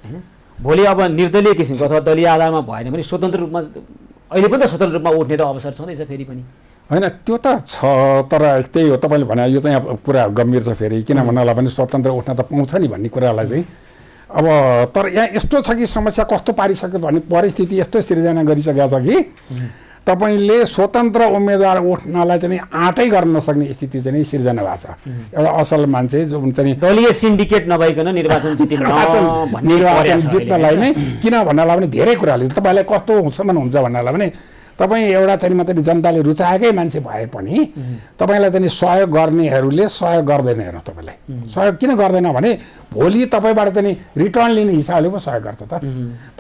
होइन भोलि अब निर्दलीय किसिमको अथवा दलीय आधारमा भएन भने स्वतन्त्र रूपमा अहिले पनि त स्वतन्त्र रूपमा उठ्ने त अवसर छँदैछ फेरि पनि हैन त्यो त छ तर त्यही हो तपाईँले भने यो चाहिँ अब कुरा गम्भीर छ फेरि किन भन्नला भने स्वतन्त्र उठ्न त पाउँछ नि भन्ने कुरालाई चाहिँ अब तर यहाँ यस्तो छ कि समस्या कस्तो पारिसक्यो भने परिस्थिति यस्तो सिर्जना गरिसकेको छ कि तपाईले स्वतन्त्र उम्मेदवार उठ्नलाई चाहिँ आँटै गर्न नसक्ने स्थिति चाहिँ सिर्जना भएको छ एउटा असल मान्छे जुन चाहिँ दलीय सिन्डिकेट नभइकन निर्वाचन जित्नलाई नै किन भन्नला भने धेरै कुराले तपाईलाई कस्तो सम्मान हुन्छ भन्नला भने तपाईँ एउटा चाहिँ मात्रै जनताले रुचाएकै मान्छे भए पनि तपाईलाई चाहिँ सहयोग गर्नेहरूले सहयोग गर्दैन हेर्नुहोस् तपाईँलाई सहयोग किन गर्दैन भने भोलि तपाईँबाट चाहिँ रिटर्न लिने हिसाबले पो सहयोग गर्छ त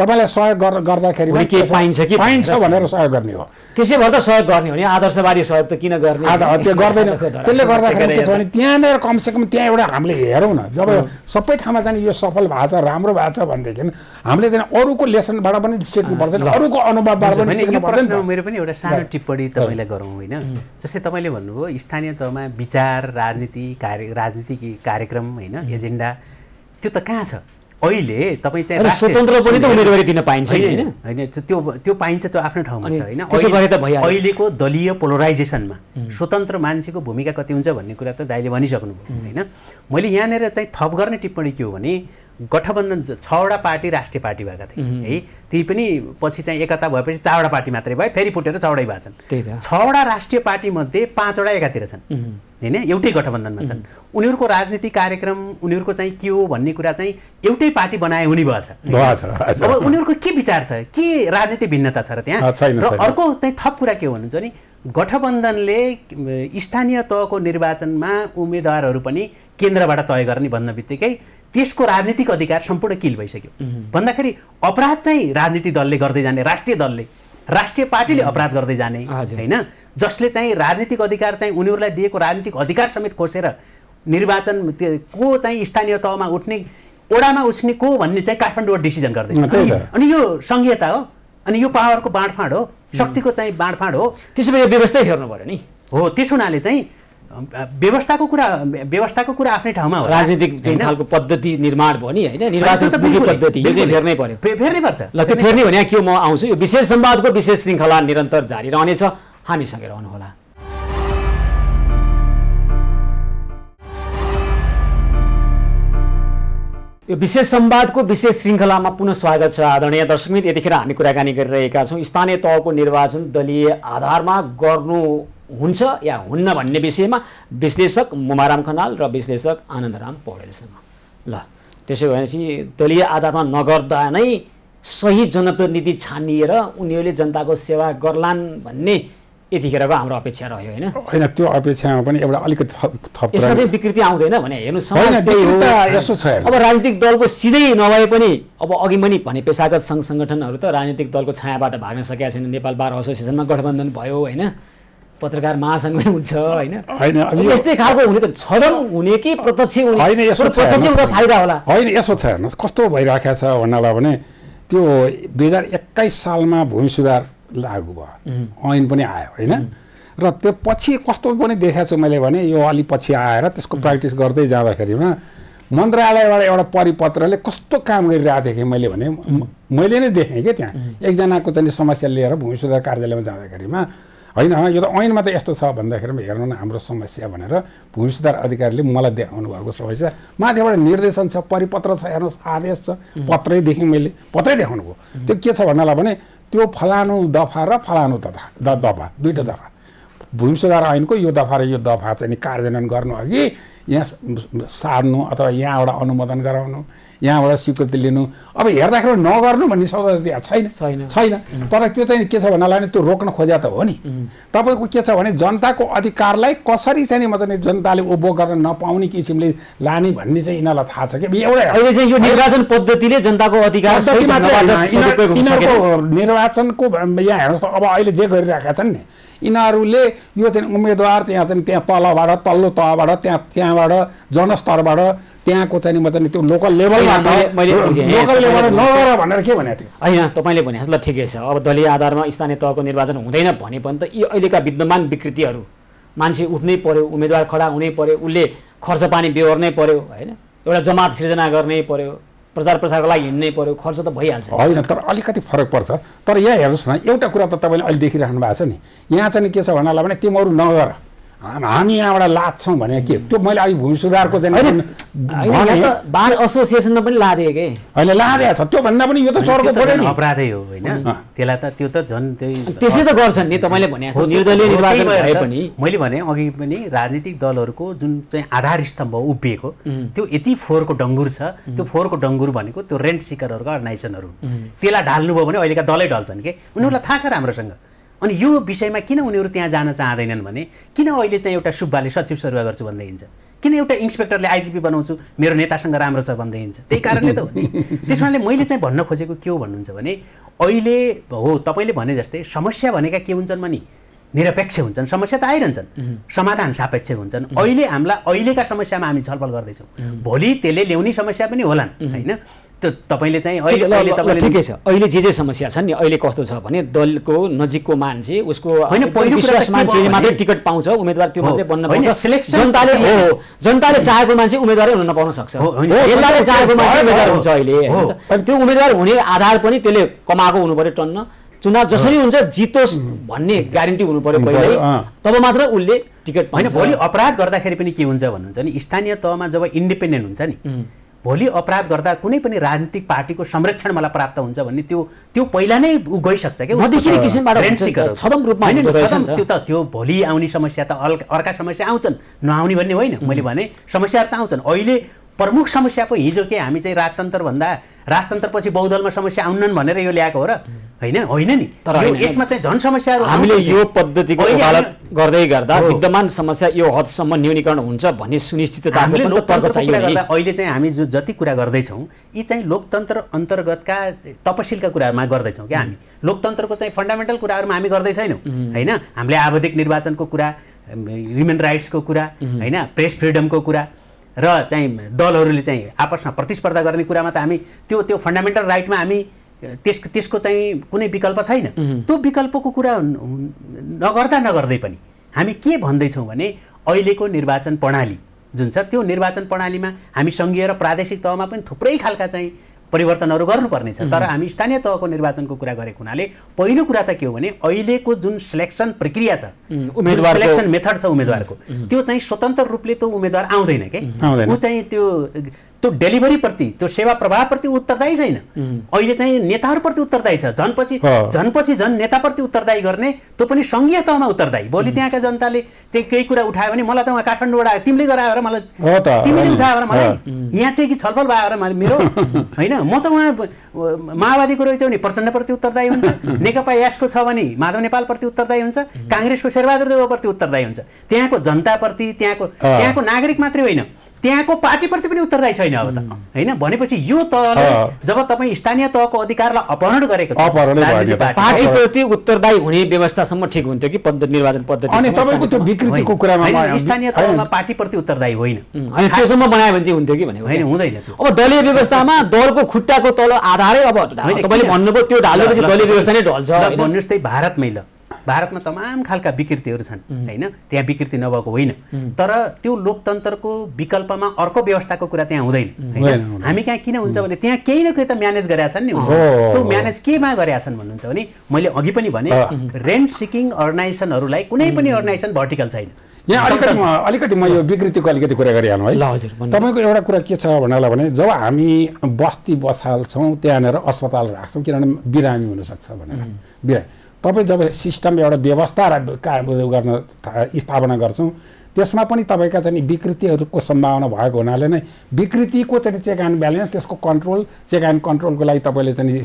तपाईँलाई सहयोग गर्दाखेरि पाइन्छ भनेर सहयोग गर्ने हो। त्यसै भएर त सहयोग गर्ने हो नि आदर्शवादी सहयोग त किन गर्ने त्यो गर्दैन त्यसले गर्दाखेरि के छ भने त्यहाँनिर कमसेकम त्यहाँ एउटा हामीले हेरौँ न जब सबै ठाउँमा जाने यो सफल भएको छ राम्रो भएको छ भनेदेखि हामीले चाहिँ अरूको लेसनबाट पनि सिक्नुपर्छ अरूको अनुभवबाट पनि सिक्नुपर्छ। मेरो पनि एउटा सानो टिप्पणी तपाईलाई गरौँ हैन जस्तै तपाईले भन्नुभयो स्थानीय तहमा विचार राजनीति राजनीतिक कार्यक्रम हैन एजेन्डा त्यो त कहाँ छ अहिले तपाईं चाहिँ स्वतन्त्र पनि त उम्मेदवारी दिन पाइन्छ हैन हैन त्यो त्यो पाइन्छ त्यो आफ्नो ठाउँमा छ हैन अहिलेको दलीय पोलराइजेसनमा स्वतन्त्र मान्छेको भूमिका कति हुन्छ भन्ने कुरा त दाइले भनिसक्नुभयो हैन मैले यहाँनेर चाहिँ थप गर्ने टिप्पणी के हो भने गठबन्धन 6वटा पार्टी राष्ट्रिय पार्टी भएका थिए है ती पनि पछि चाहिँ एकता भएपछि 4वटा पार्टी मात्रै भए फेरि फुटेर 4वटै भएछन्। 6वटा राष्ट्रिय पार्टी मध्ये 5वटा एकातिर छन् हैन एउटै गठबन्धनमा छन् उनीहरूको राजनीतिक कार्यक्रम उनीहरूको चाहिँ के हो भन्ने कुरा चाहिँ एउटै पार्टी बनाए हुने भएछ। अब उनीहरूको के विचार छ के राजनीतिक भिन्नता छ र त्यहाँ र अर्को चाहिँ थप कुरा के भन्नुहुन्छ नि गठबन्धनले स्थानीय तहको निर्वाचनमा उम्मेदवारहरू पनि केन्द्रबाट तय गर्ने भन्ने बित्तिकै त्यसको राजनीतिक अधिकार सम्पूर्ण किल भइसक्यो भन्दाखेरि अपराध चाहिँ राजनीतिक दलले गर्दै जाने, राष्ट्रिय दलले राष्ट्रिय पार्टीले अपराध गर्दै जाने हैन, जसले चाहिँ राजनीतिक अधिकार चाहिँ उनीहरुलाई दिएको राजनीतिक अधिकार समेत खोसेर निर्वाचन को चाहिँ स्थानीय तहमा उठ्ने ओडामा उठ्ने को भन्ने चाहिँ काठमाडौँ डिसिजन गर्दै। अनि यो संघीयता हो, अनि यो पावरको बाँडफाँड हो, शक्तिको चाहिँ बाँडफाँड हो। त्यसैले यो व्यवस्था हेर्नु पर्यो नि। हो, त्यस हुनाले चाहिँ व्यवस्थाको कुरा आफ्नै ठाउँमा हो, राजनीतिक खालको पद्धति निर्माण भयो नि हैन, निर्वाचनको पद्धति यो चाहिँ फेर्नै पर्यो, फेर्नै पर्छ। ल त्यो फेर्ने भने के म आउँछु, यो विशेष संवादको विशेष श्रृंखला निरन्तर जारी रहनेछ, हामीसँगै रहनुहोला। यो विशेष संवादको विशेष श्रृंखलामा पुनः स्वागत छ आदरणीय दर्शक मित्र। यतिखेर हामी कुराकानी गरिरहेका छौँ स्थानीय तहको निर्वाचन दलीय आधारमा गर्नु हुन्छ या हुन्न भन्ने विषयमा विश्लेषक मुमाराम खनाल र विश्लेषक आनन्दराम पौडेलसँग। ल त्यसो भनेपछि दलीय आधारमा नगर्दा नै सही जनप्रतिनिधि छानिएर उनीहरूले जनताको सेवा गर्लान् भन्ने यतिखेरको हाम्रो अपेक्षा रह्यो हैन। हैन त्यो अपेक्षामा पनि एउटा अलिकति थप यसमा चाहिँ विकृति आउँदैन भने हेर्नु सक्छ। अब राजनीतिक दलको सिधै नभए पनि अब अघि पनि भने पेशागत संघ संगठनहरू त राजनीतिक दलको छायाबाट भाग्न सकेका छैन। नेपाल बार एसोसिएसनमा गठबन्धन भयो हैन, पत्रकार महासंघमै हुन्छ हैन। यस्तै खालको हुने त छडम हुने कि प्रत्यक्ष हुने हैन, यसो प्रत्यक्षको फाइदा होला हैन। यसो छ हेर्नुस् कस्तो भइराखेको छ भन्नाला भने त्यो 2021 सालमा भूमि सुधार लागू भयो, ऐन पनि आयो हैन, र त्यो पछि कस्तो पनि देखेको छु मैले भने यो अलि पछि आएर त्यसको प्र्याक्टिस गर्दै जाँदाखेरिमा मन्त्रालयबाट एउटा परिपत्रले कस्तो काम गरिरहेको थिएँ मैले भने मैले नै देखेँ के त्यहाँ एकजनाको चाहिँ समस्या लिएर भूमि सुधार कार्यालयमा जाँदाखेरिमा हैन यो त ऐनमा त यस्तो छ भन्दाखेरि हेर्नु न हाम्रो समस्या भनेर भूमि सुधार अधिकारीले मलाई देखाउनु भएको समस्या माथिबाट निर्देशन छ, परिपत्र छ, हेर्नुहोस् आदेश छ, पत्रै देखेँ मैले, पत्रै देखाउनु भयो। त्यो के छ भन्नालाई भने त्यो फलानु दफा र फलानु दफा दुईटा दफा भूमि सुधार ऐनको यो दफा र यो दफा चाहिँ कार्यान्वयन गर्नु अघि यहाँ सार्नु अथवा यहाँबाट अनुमोदन गराउनु, यहाँबाट स्वीकृति लिनु। अब हेर्दाखेरि नगर्नु भन्ने शब्द छैन, तर त्यो चाहिँ के छ भन्नाले भने त्यो रोक्न खोज्या त हो नि। तपाईको के छ भने जनताको अधिकारलाई कसरी चाहिँ मतलब जनताले उपभोग गर्न नपाउने किसिमले लाने भन्ने चाहिँ यिनीहरूलाई थाहा छ कि एउटा अहिले चाहिँ यो निर्वाचन पद्धतिले जनताको अधिकार निर्वाचनको यहाँ हेर्नुहोस् त अब अहिले जे गरिरहेका छन् नि यिनीहरूले यो चाहिँ उम्मेदवार त्यहाँ तलबाट तल्लो तहबाट त्यहाँबाट जनस्तरबाट त्यहाँको चाहिँ मतलब त्यो लोकल लेभलमा लोकल लेभलबाट नगर भनेर के भनेको थियो होइन। तपाईँले भने ल ठिकै छ, अब दलीय आधारमा स्थानीय तहको निर्वाचन हुँदैन भने पनि त यी अहिलेका विद्यमान विकृतिहरू मान्छे उठ्नै पर्यो, उम्मेदवार खडा हुनै पर्यो, उसले खर्च पानी बेहोर्नै पर्यो होइन, एउटा जमात सिर्जना गर्नै पर्यो, प्रचार प्रसारको लागि हिँड्नै पर्यो, खर्च त भइहाल्छ होइन। तर अलिकति फरक पर्छ। तर यहाँ हेर्नुहोस् न एउटा कुरा त तपाईँले अहिले देखिराख्नु भएको छ नि, यहाँ चाहिँ के छ भन्नाले भने तिमीहरू नगर हामी यहाँबाट लाच्छौँ भने के त्यो मैले अघि भूमि सुधारको बार एसोसिएसनमा पनि लादे के अहिले लादेको छ त्योभन्दा पनि यो त चोरको फोटो नि, अपराधै हो होइन। त्यसलाई त त्यो त झन् त्यसै त गर्छन् नि। तपाईँले भने जस्तो निर्दलीय निर्वाचन भए पनि मैले भने अघि पनि राजनीतिक दलहरूको जुन चाहिँ आधार स्तम्भ हो उभिएको त्यो यति फोहोरको डङ्गुर छ, त्यो फोहोरको डङ्गुर भनेको त्यो रेन्ट सिकरहरूको अर्गनाइजेसनहरू त्यसलाई ढाल्नुभयो भने अहिलेका दलै ढल्छन् के, उनीहरूलाई थाहा छ राम्रोसँग। अनि यो विषयमा किन उनीहरू त्यहाँ जान चाहँदैनन् भने किन अहिले चाहिँ एउटा सुब्बाले सचिव सरुवा गर्छु भन्दै हिँड्छ, किन एउटा इन्स्पेक्टरले आइजिपी बनाउँछु मेरो नेतासँग राम्रो छ भन्दै हिँड्छ, त्यही कारणले त हो नि। त्यसमाले मैले चाहिँ भन्न खोजेको के हो भन्नुहुन्छ भने अहिले हो तपाईँले भने जस्तै समस्या भनेका के हुन्छन् भने निरपेक्ष हुन्छन्, समस्या त आइरहन्छन्, समाधान सापेक्ष हुन्छन्। अहिले हामीलाई अहिलेका समस्यामा हामी छलफल गर्दैछौँ, भोलि त्यसले ल्याउने समस्या पनि होलान् होइन। तपाईले चाहिँ अहिले ठिकै छ अहिले जे जे समस्या छन् नि अहिले कस्तो छ भने दलको नजिकको मान्छे उसको हैन पहिलो विश्वास मान्छेले मात्रै टिकट पाउँछ, उम्मेदवार त्यो मात्रै बन्न पाउँछ। जनताले हो जनताले चाहेको मान्छे उम्मेदवारै हुन नपाउन सक्छ, जनताले चाहेको मान्छे उम्मेदवार हुन्छ अहिले हैन। त्यो उम्मेदवार हुने आधार पनि त्यसले कमाएको हुनु पर्यो टन्न। चुनाव जसरी हुन्छ जितोस् भन्ने ग्यारेन्टी हुनु पर्यो पहिल्यै, तब मात्र उसले टिकट पाउँछ। भोलि अपराध गर्दाखेरि पनि के हुन्छ भन्नुहुन्छ नि स्थानीय तहमा जब इन्डिपेन्डेन्ट हुन्छ नि भोलि अपराध गर्दा कुनै पनि राजनीतिक पार्टीको संरक्षण मलाई प्राप्त हुन्छ भन्ने त्यो त्यो पहिला नै गइसक्छ क्या रूपमा होइन। त्यो त त्यो भोलि आउने समस्या त अर्का समस्या आउँछन्, नआउने भन्ने होइन। मैले भने समस्याहरू त आउँछन्। अहिले प्रमुख समस्या पो हिजो के हामी चाहिँ राजतन्त्रभन्दा राजतन्त्रपछि बहुदलमा समस्या आउनन् भनेर यो ल्याएको हो र विद्यमान समस्या यो हदसम्म न्यूनीकरण हुन्छ भन्ने सुनिश्चितता अहिले हामी जो जति कुरा गर्दै छौं यी चाहिँ लोकतन्त्र अन्तर्गतका तपसिलका कुराहरुमा गर्दै छौं के हामी लोकतन्त्रको चाहिँ फन्डामेन्टल कुराहरुमा हामी गर्दै छैनौं हैन। हामीले आवधिक निर्वाचनको कुरा, ह्युमन राइट्सको कुरा हैन, प्रेस फ्रीडमको कुरा र चाहिँ दलहरुले चाहिँ आपसमा प्रतिस्पर्धा गर्ने कुरामा त हामी त्यो फन्डामेन्टल राइटमा हामी त्यसको चाहिँ कुनै विकल्प छैन। त्यो विकल्पको कुरा नगर्दै पनि हामी के भन्दै छौं भने अहिलेको निर्वाचन प्रणाली जुन छ त्यो निर्वाचन प्रणालीमा हामी संघीय र प्रादेशिक तहमा पनि थुप्रै खालका चाहिँ परिवर्तनहरू गर्नुपर्ने छ। तर हामी स्थानीय तहको निर्वाचनको कुरा गरेको हुनाले पहिलो कुरा त के हो भने अहिलेको जुन सिलेक्सन प्रक्रिया छ, उम्मेदवार सिलेक्सन मेथड छ उम्मेदवारको, त्यो चाहिँ स्वतन्त्र रूपले त उम्मेदवार आउँदैन के, उ चाहिँ त्यो डेलिभरी प्रति, त्यो सेवा प्रभाव प्रति उत्तरदायी छैन। अहिले चाहिँ नेताहरूप्रति उत्तरदायी छ, झन पछि झन नेताप्रति उत्तरदायी गर्ने, त्यो पनि संघीय तहमा उत्तरदायी। भोलि त्यहाँका जनताले त्यही केही कुरा उठायो भने मलाई त उहाँ काठमाडौँबाट आयो, तिमीले गराएर मलाई, तिमीले उठाएर मलाई यहाँ चाहिँ कि छलफल भएर मलाई मेरो हैन, म त उहाँ माओवादीको रहेछ भने प्रचण्डप्रति उत्तरदायी हुन्छ, नेकपा यसको छ भने माधव नेपालप्रति उत्तरदायी हुन्छ, काङ्ग्रेसको शेरबहादुर देउवाप्रति उत्तरदायी हुन्छ। त्यहाँको जनताप्रति, त्यहाँको नागरिक मात्रै होइन, त्यहाँको पार्टीप्रति पनि उत्तरदायी छैन। अब त हैन भनेपछि यो तहलाई जब तपाईँ स्थानीय तहको अधिकारलाई अपहरण गरेको छ, पार्टीप्रति उत्तरदायी हुने व्यवस्थासम्म ठिक हुन्थ्यो कि पद्धति, निर्वाचन पद्धति। अनि तपाईको त्यो विकृतिको कुरामा स्थानीय तहमा पार्टीप्रति उत्तरदायी होइन, अनि त्यसम्म बनायो भने चाहिँ हुन्थ्यो कि भने हैन, हुँदैन। अब दलीय व्यवस्थामा दलको खुट्टाको तल आधारै अब तपाईले भन्नुभयो त्यो ढालेपछि दलीय व्यवस्था नै ढल्छ। भन्नुस् त भारतमै ल, भारतमा तमाम खालका विकृतिहरू छन् हैन, त्यहाँ विकृति नभएको होइन, तर त्यो लोकतन्त्रको विकल्पमा अर्को व्यवस्थाको कुरा त्यहाँ हुँदैन हैन। हामी कहाँ किन हुन्छ भने त्यहाँ केही न केही त म्यानेज गरेका छन् नि, त्यो म्यानेज केमा गरेका छन् भन्नुहुन्छ भने मैले अघि पनि भने रेन्ट सिकिङ अर्गनाइजेसनहरूलाई कुनै पनि अर्गनाइजेसन भर्टिकल छैन। यहाँ अलिकति म यो विकृतिको अलिकति कुरा गरिहालौँ है। तपाईँको एउटा कुरा के छ भन्नाले भने जब हामी बस्ती बसाल्छौँ त्यहाँनिर अस्पताल राख्छौँ किनभने बिरामी हुनसक्छ भनेर, बिरामी तपाईँ जब सिस्टम एउटा व्यवस्था गर्न स्थापना गर्छौँ त्यसमा पनि तपाईँका चाहिँ विकृतिहरूको सम्भावना भएको हुनाले नै विकृतिको चाहिँ चेक एन्ड ब्यालेन्स, त्यसको कन्ट्रोल, चेक एन्ड कन्ट्रोलको लागि तपाईँले चाहिँ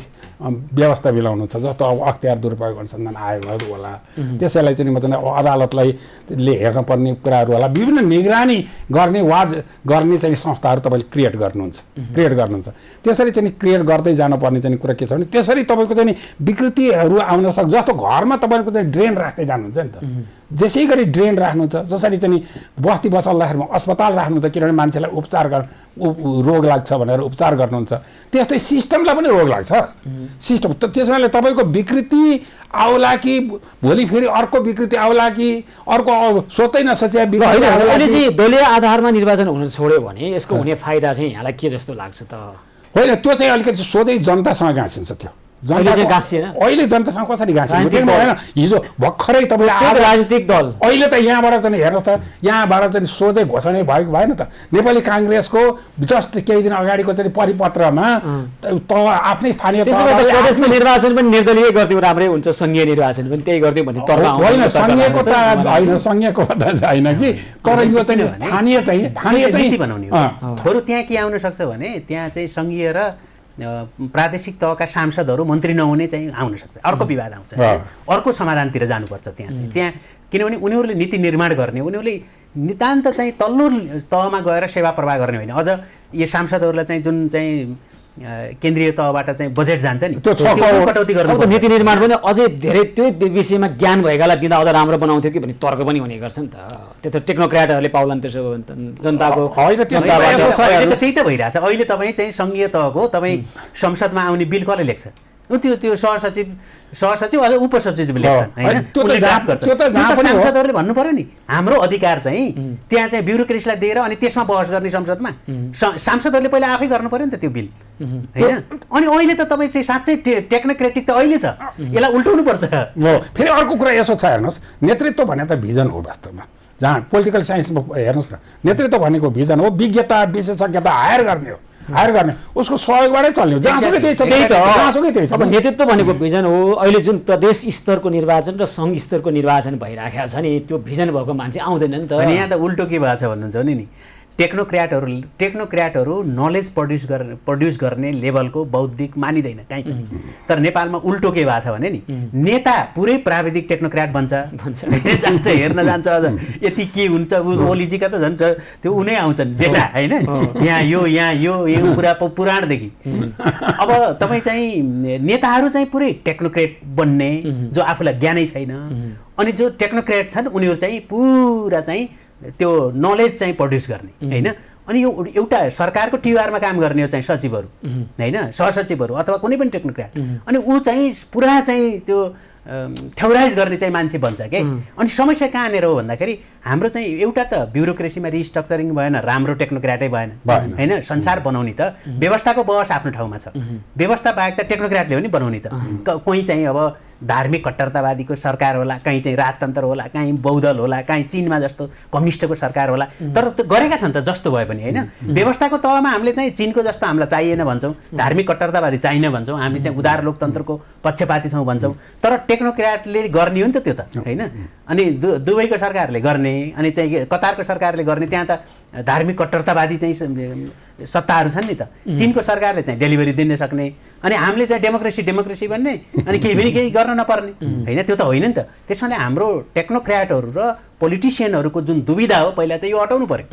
व्यवस्था मिलाउनु छ। जस्तो अब अख्तियार दुरुपयोग अनुसन्धान आयोगहरू होला, त्यसैलाई चाहिँ मतलब अदालतलाई हेर्नुपर्ने कुराहरू होला, विभिन्न निगरानी गर्ने वाज गर्ने चाहिँ संस्थाहरू तपाईँले क्रिएट गर्नुहुन्छ। त्यसरी चाहिँ क्रिएट गर्दै जानुपर्ने चाहिँ कुरा के छ भने त्यसरी तपाईँको चाहिँ विकृतिहरू आउन सक्छ। जस्तो घरमा तपाईँको चाहिँ ड्रेन राख्दै जानुहुन्छ नि त, त्यसै गरी ड्रेन राख्नुहुन्छ, जसरी चाहिँ बस्ती बसाल्दाखेरि अस्पताल राख्नुहुन्छ किनभने मान्छेलाई उपचार रोग लाग्छ भनेर उपचार गर्नुहुन्छ, त्यस्तै सिस्टमलाई पनि रोग लाग्छ सिस्टम। त्यसैले तपाईँको विकृति आउला कि भोलि फेरि अर्को विकृति आउला कि अर्को सोच्दै नसोचे विकृति। दलीय आधारमा निर्वाचन हुन छोड्यो भने यसको हुने फाइदा चाहिँ यहाँलाई के जस्तो लाग्छ त? होइन, त्यो चाहिँ अलिकति सोझै जनतासँग गाँसिन्छ, त्यो अहिले जनतासँग कसरी गाँसिन्छ होइन। हिजो भर्खरै तपाईँले राजनीतिक दल, अहिले त यहाँबाट चाहिँ हेर्नुहोस् त, यहाँबाट चाहिँ सोझै घोषणा भएको भएन त। नेपाली काङ्ग्रेसको जस्ट केही दिन अगाडिको चाहिँ परिपत्रमा आफ्नै स्थानीय निर्वाचन पनि निर्दलीय गरिदिउँ, राम्रै हुन्छ, संघीय निर्वाचन पनि त्यही गरिदिउँ भन्ने तर्फ होइन। संघीयको त होइन, संघीयको त होइन कि, तर यो चाहिँ स्थानीय चाहिँ बनाउने हो। त्यहाँ के आउन सक्छ भने त्यहाँ चाहिँ संघीय र प्रादेशिक तहका सांसदहरू मन्त्री नहुने चाहिँ आउन सक्छ, अर्को विवाद आउँछ, अर्को समाधानतिर जानुपर्छ त्यहाँ चाहिँ। त्यहाँ किनभने उनीहरूले नीति निर्माण गर्ने, उनीहरूले नितान्त चाहिँ तल्लो तहमा गएर सेवा प्रवाह गर्ने होइन। अझ यो सांसदहरूलाई चाहिँ जुन चाहिँ केन्द्रीय तहबाट चाहिँ बजेट जान्छ नि, त्यो कटौती गर्नु, नीति निर्माण पनि अझै धेरै त्यो विषयमा ज्ञान भएकालाई दिँदा अझ राम्रो बनाउँथ्यो कि भन्ने तर्क पनि हुने गर्छ नि त। त्यो त टेक्नोक्राटहरूले पाउलान् त्यसो जनताको त्यसै त भइरहेछ। अहिले तपाईँ चाहिँ संघीय तहको तपाईँ संसदमा आउने बिल कसले लेख्छ? त्यो सहसचिव अझ उपसचिवले लेख्छन् हैन, त्यो त सांसदहरूले भन्नु पर्यो नि। हाम्रो अधिकार चाहिँ त्यहाँ चाहिँ ब्युरोक्रेसीलाई दिएर अनि त्यसमा बहस गर्ने संसदमा सांसदहरूले पहिला आफै गर्नु पर्यो नि त त्यो बिल हैन। अनि अहिले त तपाईँ चाहिँ साँच्चै टेक्नोक्रेटिक त अहिले छ, यसलाई उल्टाउनु पर्छ। फेरि अर्को कुरा यसो छ, हेर्नुहोस्, नेतृत्व भने त भिजन हो वास्तवमा, जहाँ पोलिटिकल साइन्समा हेर्नुहोस् न, नेतृत्व भनेको भिजन हो, विज्ञता विशेषज्ञता हायर गर्ने उसको सहयोगबाटै चल्ने, जहाँसुकै त्यही छ, जहाँसुकै त्यही छ। अब नेतृत्व भनेको भिजन हो। अहिले जुन प्रदेश स्तरको निर्वाचन र सङ्घ स्तरको निर्वाचन भइराखेको छ नि, त्यो भिजन भएको मान्छे आउँदैन नि त। यहाँ त उल्टो के भएको छ भन्नुहुन्छ नि, टेक्नोक्र्याटहरु नलेज प्रड्युस गर्ने लेभलको बौद्धिक मानिदैन कहीं पनि। तर नेपालमा उल्टो के भएको छ भने नि नेता पुरै प्राविधिक टेक्नोक्र्याट बन्छ जान्छ, हेर्न जान्छ, अझ यति के हुन्छ ओलीजीका त झन् त्यो उनै आउँछन् डेटा हैन, यहाँ यो कुरा पुराण देखि। अब तपाई चाहिँ नेताहरु चाहिँ पुरै टेक्नोक्रेट बन्ने जो आफुलाई ज्ञानै छैन, अनि जो टेक्नोक्रेट छन् उनीहरु चाहिँ पुरा चाहिँ त्यो नलेज चाहिँ प्रड्युस गर्ने हैन। अनि यो एउटा सरकारको टीआर मा काम गर्ने चाहिँ सचिवहरु हैन, सहसचिवहरु अथवा कुनै पनि टेक्नोक्रेट, अनि उ चाहिँ पुरा चाहिँ त्यो थ्योराइज गर्ने चाहिँ मान्छे बन्छ के। अनि समस्या कहाँनेर हो भन्दाखेरि हाम्रो चाहिँ एउटा त ब्युरोक्रेसीमा रिस्ट्रक्चरिङ भएन, राम्रो टेक्नोक्रेटै भएन हैन। संसार बनाउने त व्यवस्थाको बहस आफ्नो ठाउँमा छ, व्यवस्था बाहेक त टेक्नोक्रेटले हो नि बनाउने त। कोही चाहिँ अब धार्मिक कट्टरतावादीको सरकार होला, कहीँ चाहिँ राजतन्त्र होला, कहीँ बौद्धल होला, कहीँ चीनमा जस्तो कम्युनिस्टको सरकार होला, तर त्यो गरेका छन् त जस्तो भए पनि हैन। व्यवस्थाको तहमा हामीले चाहिँ चीनको जस्तो हामीलाई चाहिएन भन्छौँ, धार्मिक कट्टरतावादी चाहिएन भन्छौँ, हामी चाहिँ उदार लोकतन्त्रको पक्षपाती छौँ भन्छौँ, तर टेक्नोक्रेटले गर्ने हो नि त त्यो त हैन। अनि दुबईको सरकारले गर्ने, अनि चाहिँ कतारको सरकारले गर्ने, त्यहाँ त धार्मिक कट्टरतावादी चाहिँ सत्ताहरू छन् नि त। चीनको सरकारले चाहिँ डेलिभरी दिन सक्ने, अनि हामीले चाहिँ डेमोक्रेसी डेमोक्रेसी भन्ने, अनि केही पनि केही गर्न नपर्ने हैन, त्यो त होइन नि त। त्यसैले हाम्रो टेक्नोक्र्याटहरु र पोलिटिशियनहरुको जुन दुविधा हो पहिला त यो हटाउनु पर्यो।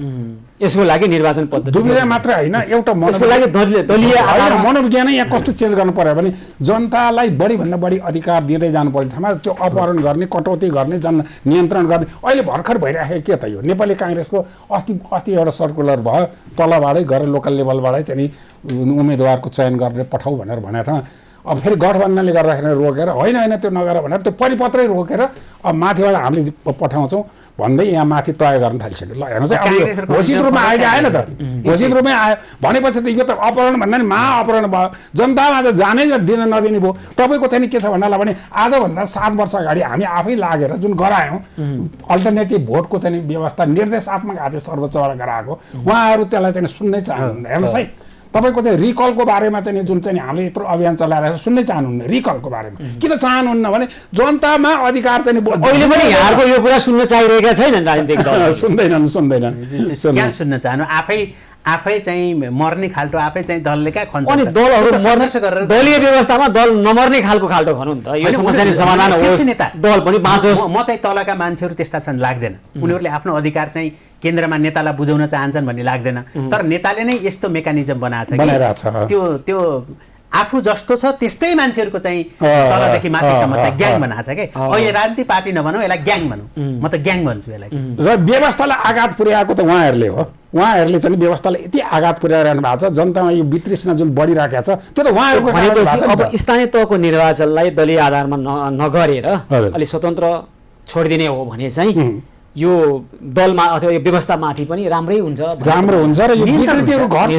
यसको लागि निर्वाचन पद्धति दुविधा मात्र हैन, एउटा यसको लागि दलीय आधार मनोविज्ञान यहाँ कस्तो चेन्ज गर्नु पर्यो भने जनतालाई बढी भन्दा बढी अधिकार दिँदै जानु पर्ने ठाउँमा त्यो अपहरण गर्ने, कटौती गर्ने, जन नियन्त्रण गर्ने अहिले भर्खर भइराखेको के त यो नेपाली कांग्रेसको अस्ति एउटा सर्कुलर भयो, तलबाटै गरेर लोकल लेभलबाटै चाहिँ उम्मेदवारको चयन गरेर पठाऊ भनेर भनेर। अब फेरि गठबन्धनले गर्दाखेरि रोकेर होइन होइन त्यो नगर भनेर त्यो परिपत्रै रोकेर अब माथिबाट हामीले पठाउँछौँ भन्दै यहाँ माथि तय गर्न थालिसक्यो। ल हेर्नुहोस् है, अब घोषित रूपमा आइडिया आएन त, घोषित रूपमै आयो भनेपछि त यो त अपहरण भन्दा नि महाअपहरण भयो, जनतामा त जानै दिन नदिने भयो। तपाईँको चाहिँ के छ भन्नालाई भने आजभन्दा 7 वर्ष अगाडि हामी आफै लागेर जुन गरायौँ अल्टरनेटिभ भोटको चाहिँ व्यवस्था निर्देशात्मक आदेश सर्वोच्चबाट गराएको, उहाँहरू त्यसलाई चाहिँ सुन्नै चाहनुहुन्न। हेर्नुहोस् है, तपाईको चाहिँ रिकलको बारेमा चाहिँ जुन चाहिँ हामीले यत्रो अभियान चलाइरहेको सुन्नै चाहनुहुन्न, रिकलको बारेमा किन चाहनुहुन्न भने जनतामा अधिकार चाहिँ अहिले पनि यहाँको यो कुरा सुन्न चाहिरहेका छैनन् राजनीतिक दल, सुन्दैनन् सुन्न चाहनु, आफै चाहिँ मर्ने खाल्टो आफै चाहिँ दलले क्या खन्छ। अनि दलहरु संघर्ष गरेर दलीय व्यवस्थामा दल नमर्ने खाल्टो खनु नि त, यो समस्याले समाधान होस्, दल पनि बाँचोस्। म चाहिँ तलका मान्छेहरु त्यस्ता छन् लाग्दैन, उनीहरुले आफ्नो अधिकार चाहिँ केन्द्रमा नेतालाई बुझाउन चाहन्छन् भन्ने लाग्दैन, तर नेताले नै यस्तो मेकानिजम बनाएको छ कि त्यो आफू जस्तो छ त्यस्तै मान्छेहरुको चाहिँ तलदेखि माथिसम्म चाहिँ ग्याङ बनाएको छ के। अहिले राजनीतिक पार्टी नभनौं, यसलाई ग्याङ भनौं, म त ग्याङ भन्छु यसलाई। र व्यवस्थालाई आघात पुर्याएको त उहाँहरुले हो, उहाँहरुले चाहिँ व्यवस्थालाई यति आघात पुर्याइरहनु भएको छ, जनतामा यो वितृष्णा जुन बढिराखेको छ त्यो त उहाँहरुको। भनेपछि अब स्थानीय तहको निर्वाचनलाई दलीय आधारमा नगरेर अलि स्वतन्त्र छोडिदिने हो भने चाहिँ यो दलमा अथवा यो व्यवस्थामाथि पनि राम्रै हुन्छ, राम्रो हुन्छ र यो विकृतिहरु घट्छ,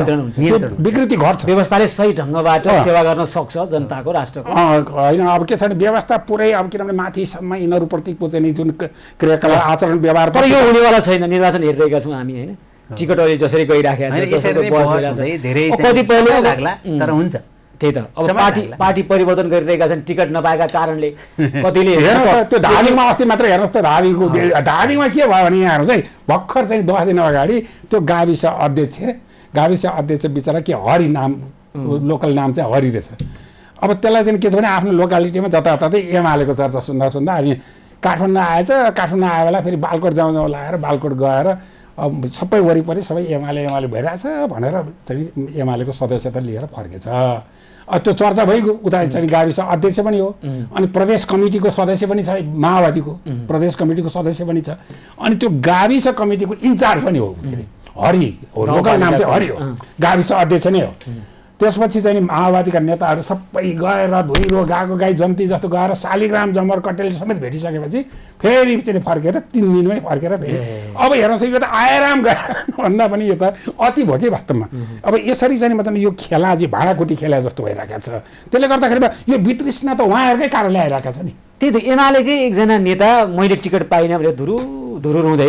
विकृति घट्छ, व्यवस्थाले सही ढंगबाट सेवा गर्न सक्छ जनताको, राष्ट्रको हैन। अब के छ भने व्यवस्था पुरै अब किनभने माथिसम्म यिनहरु प्रतिको चाहिँ जुन क्रियाकलाप आचरण व्यवहार तर यो हुनेवाला छैन। निर्वाचन हेरिरहेका छौँ हामी हैन, टिकटहरु जसरी गइराखेका छ, जसरी बस गइराखेका छ, कतिपयले लाग्ला तर हुन्छ। त्यही त अब पार्टी परिवर्तन गरिरहेका छन् टिकट नपाएका कारणले, कतिले त्यो धादिङमा अस्ति मात्र हेर्नुहोस् त, धादिङमा के भयो भने यहाँ हेर्नुहोस् है, भर्खर चाहिँ 10 दिन अगाडि त्यो गाविस अध्यक्ष बिचरा के हरि नाम, लोकल नाम चाहिँ हरि रहेछ। अब त्यसलाई चाहिँ के छ भने आफ्नो लोकालिटीमा जताततै एमालेको चर्चा सुन्दा सुन्दा हामी काठमाडौँ आए बेला फेरि बालकोट जाउँ लागेर बालकोट गएर अब सबै वरिपरि सबै एमाले भइरहेछ भनेर चाहिँ एमालेको सदस्यता लिएर फर्केछ। त्यो चर्चा भइगयो, उता चाहिँ गाविस अध्यक्ष पनि हो, अनि प्रदेश कमिटीको सदस्य पनि छ, माओवादीको प्रदेश कमिटीको सदस्य पनि छ, अनि त्यो गाविस कमिटीको इन्चार्ज पनि हो, हरि हो, लोकल नाम चाहिँ हरि हो, गाविस अध्यक्ष नै हो। त्यसपछि चाहिँ माओवादीका नेताहरू सबै गएर धुइरो गाएको गाई जन्ती जस्तो गएर शालिग्राम जमर कटेल समेत भेटिसकेपछि फेरि त्यसले फर्केर 3 दिनमै फर्केर फेरि अब हेर्नुहोस् यो त आराम भन्दा पनि यो त अति भयो कि वास्तवमा। अब यसरी चाहिँ मतलब यो खेला चाहिँ भाँडाकुटी खेला जस्तो भइरहेको छ, त्यसले गर्दाखेरि यो वितृष्णा त उहाँहरूकै कारणले आइरहेको छ नि। त्यही त एमालेकै एकजना नेता मैले टिकट पाइनँ भनेर धुरु धुरु रुँदै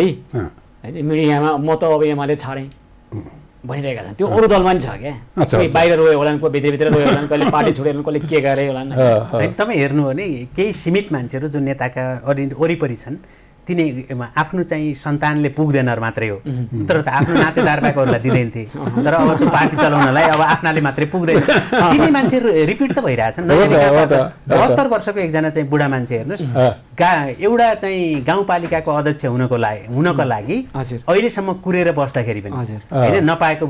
होइन मिडियामा म त अब एमाले छाडेँ भनिरहेका छन्, त्यो अरू दलमा नि छ क्या, कोही बाहिर रोयो होलान्, कोही भित्रभित्र रोयो होलान्, कहिले पार्टी छोडेर कसले के गरे होलान्। तपाईँ हेर्नु हो भने केही सीमित मान्छेहरू जुन नेताका वरिपरि छन् तिनी आफ्नो चाहिँ सन्तानले पुग्दैनर मात्रै हो तर त आफ्नो नातेदार बाहेकहरुलाई दिदैन थिए तर अब त्यो पार्टी चलाउनलाई अब आफ्नाले मात्रै पुग्दैन तिनी मान्छे रिपीट त भइराछन् 72 वर्षको एकजना चाहिँ बुढा मान्छे हेर्नुस् एउटा चाहिँ गाउँपालिकाको अध्यक्ष हुनको लागि अहिले सम्म कुरेर बस्दाखेरि पनि हैन नपाएको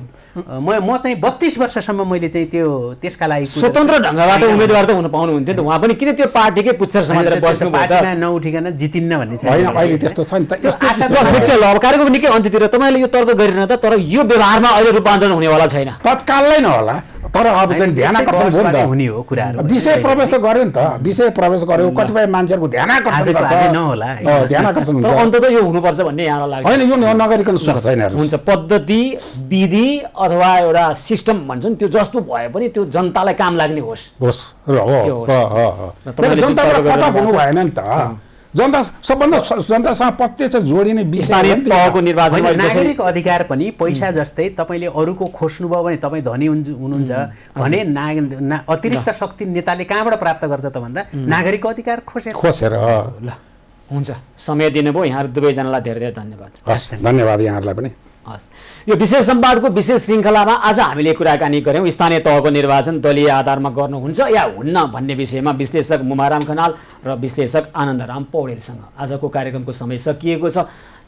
म चाहिँ 32 वर्षसम्म मैले चाहिँ त्यो त्यसका लागि स्वतन्त्र ढंगबाट उम्मेदवार त हुन पाउनु हुन्थ्यो त उहाँ पनि किन त्यो पार्टीकै पुच्छर समाजेर बस्नु भयो त नउठिकन जितिन्न भन्ने छैन कार्यक्रम निकै अन्त्यतिर तपाईँले यो तर्क गरिरहनु त तर यो व्यवहारमा अहिले रूपान्तरण हुनेवाला छैन तत्कालै नहोला तर अब चाहिँ ध्यानकर्षण हुने हो कुराहरु विषय प्रवेश त गर्यो नि त विषय प्रवेश गर्यो कतिपय मान्छेहरुको ध्यानकर्षण गर्छ नहोला ध्यानकर्षण हुन्छ त अन्तत यो हुनुपर्छ भन्ने यहाँलाई लाग्छ हैन यो नगरिकन सुख छैन हुन्छ पद्धति विधि अथवा एउटा सिस्टम भन्छन् त्यो जस्तो भए पनि त्यो जनतालाई काम लाग्ने होस् होस् हो हो जनताको कता हुनु भएन नि त जनता सबभन्दा जनतासँग प्रत्यक्ष जोडिने विषय तहको निर्वाचन नागरिक अधिकार पनि पैसा जस्तै तपाईले अरुको खोज्नुभयो भने तपाई धनी हुनुहुन्छ भने अतिरिक्त शक्ति नेताले कहाँबाट प्राप्त गर्छ त भन्दा नागरिक अधिकार खोसेर ल हुन्छ समय दिनुभयो यहाँहरु दुबै जनालाई धेरै धेरै धन्यवाद हस् धन्यवाद यहाँहरुलाई पनि हस् यो विशेष संवादको विशेष श्रृंखलामा आज हामीले कुराकानी गर्यौं स्थानीय तहको निर्वाचन दलीय आधारमा गर्नुहुन्छ या हुन्न भन्ने विषयमा विश्लेषक मुमाराम खनाल र विश्लेषक आनन्दराम पौडेलसँग आजको कार्यक्रमको समय सकिएको छ।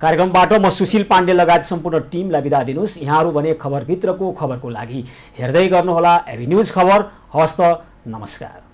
कार्यक्रमबाट म सुशील पाण्डे लगायत सम्पूर्ण टिमलाई बिदा दिनुस्। यहाँहरू भने खबरभित्रको खबरको लागि हेर्दै गर्नुहोला एभी न्यूज खबर। हस्त नमस्कार।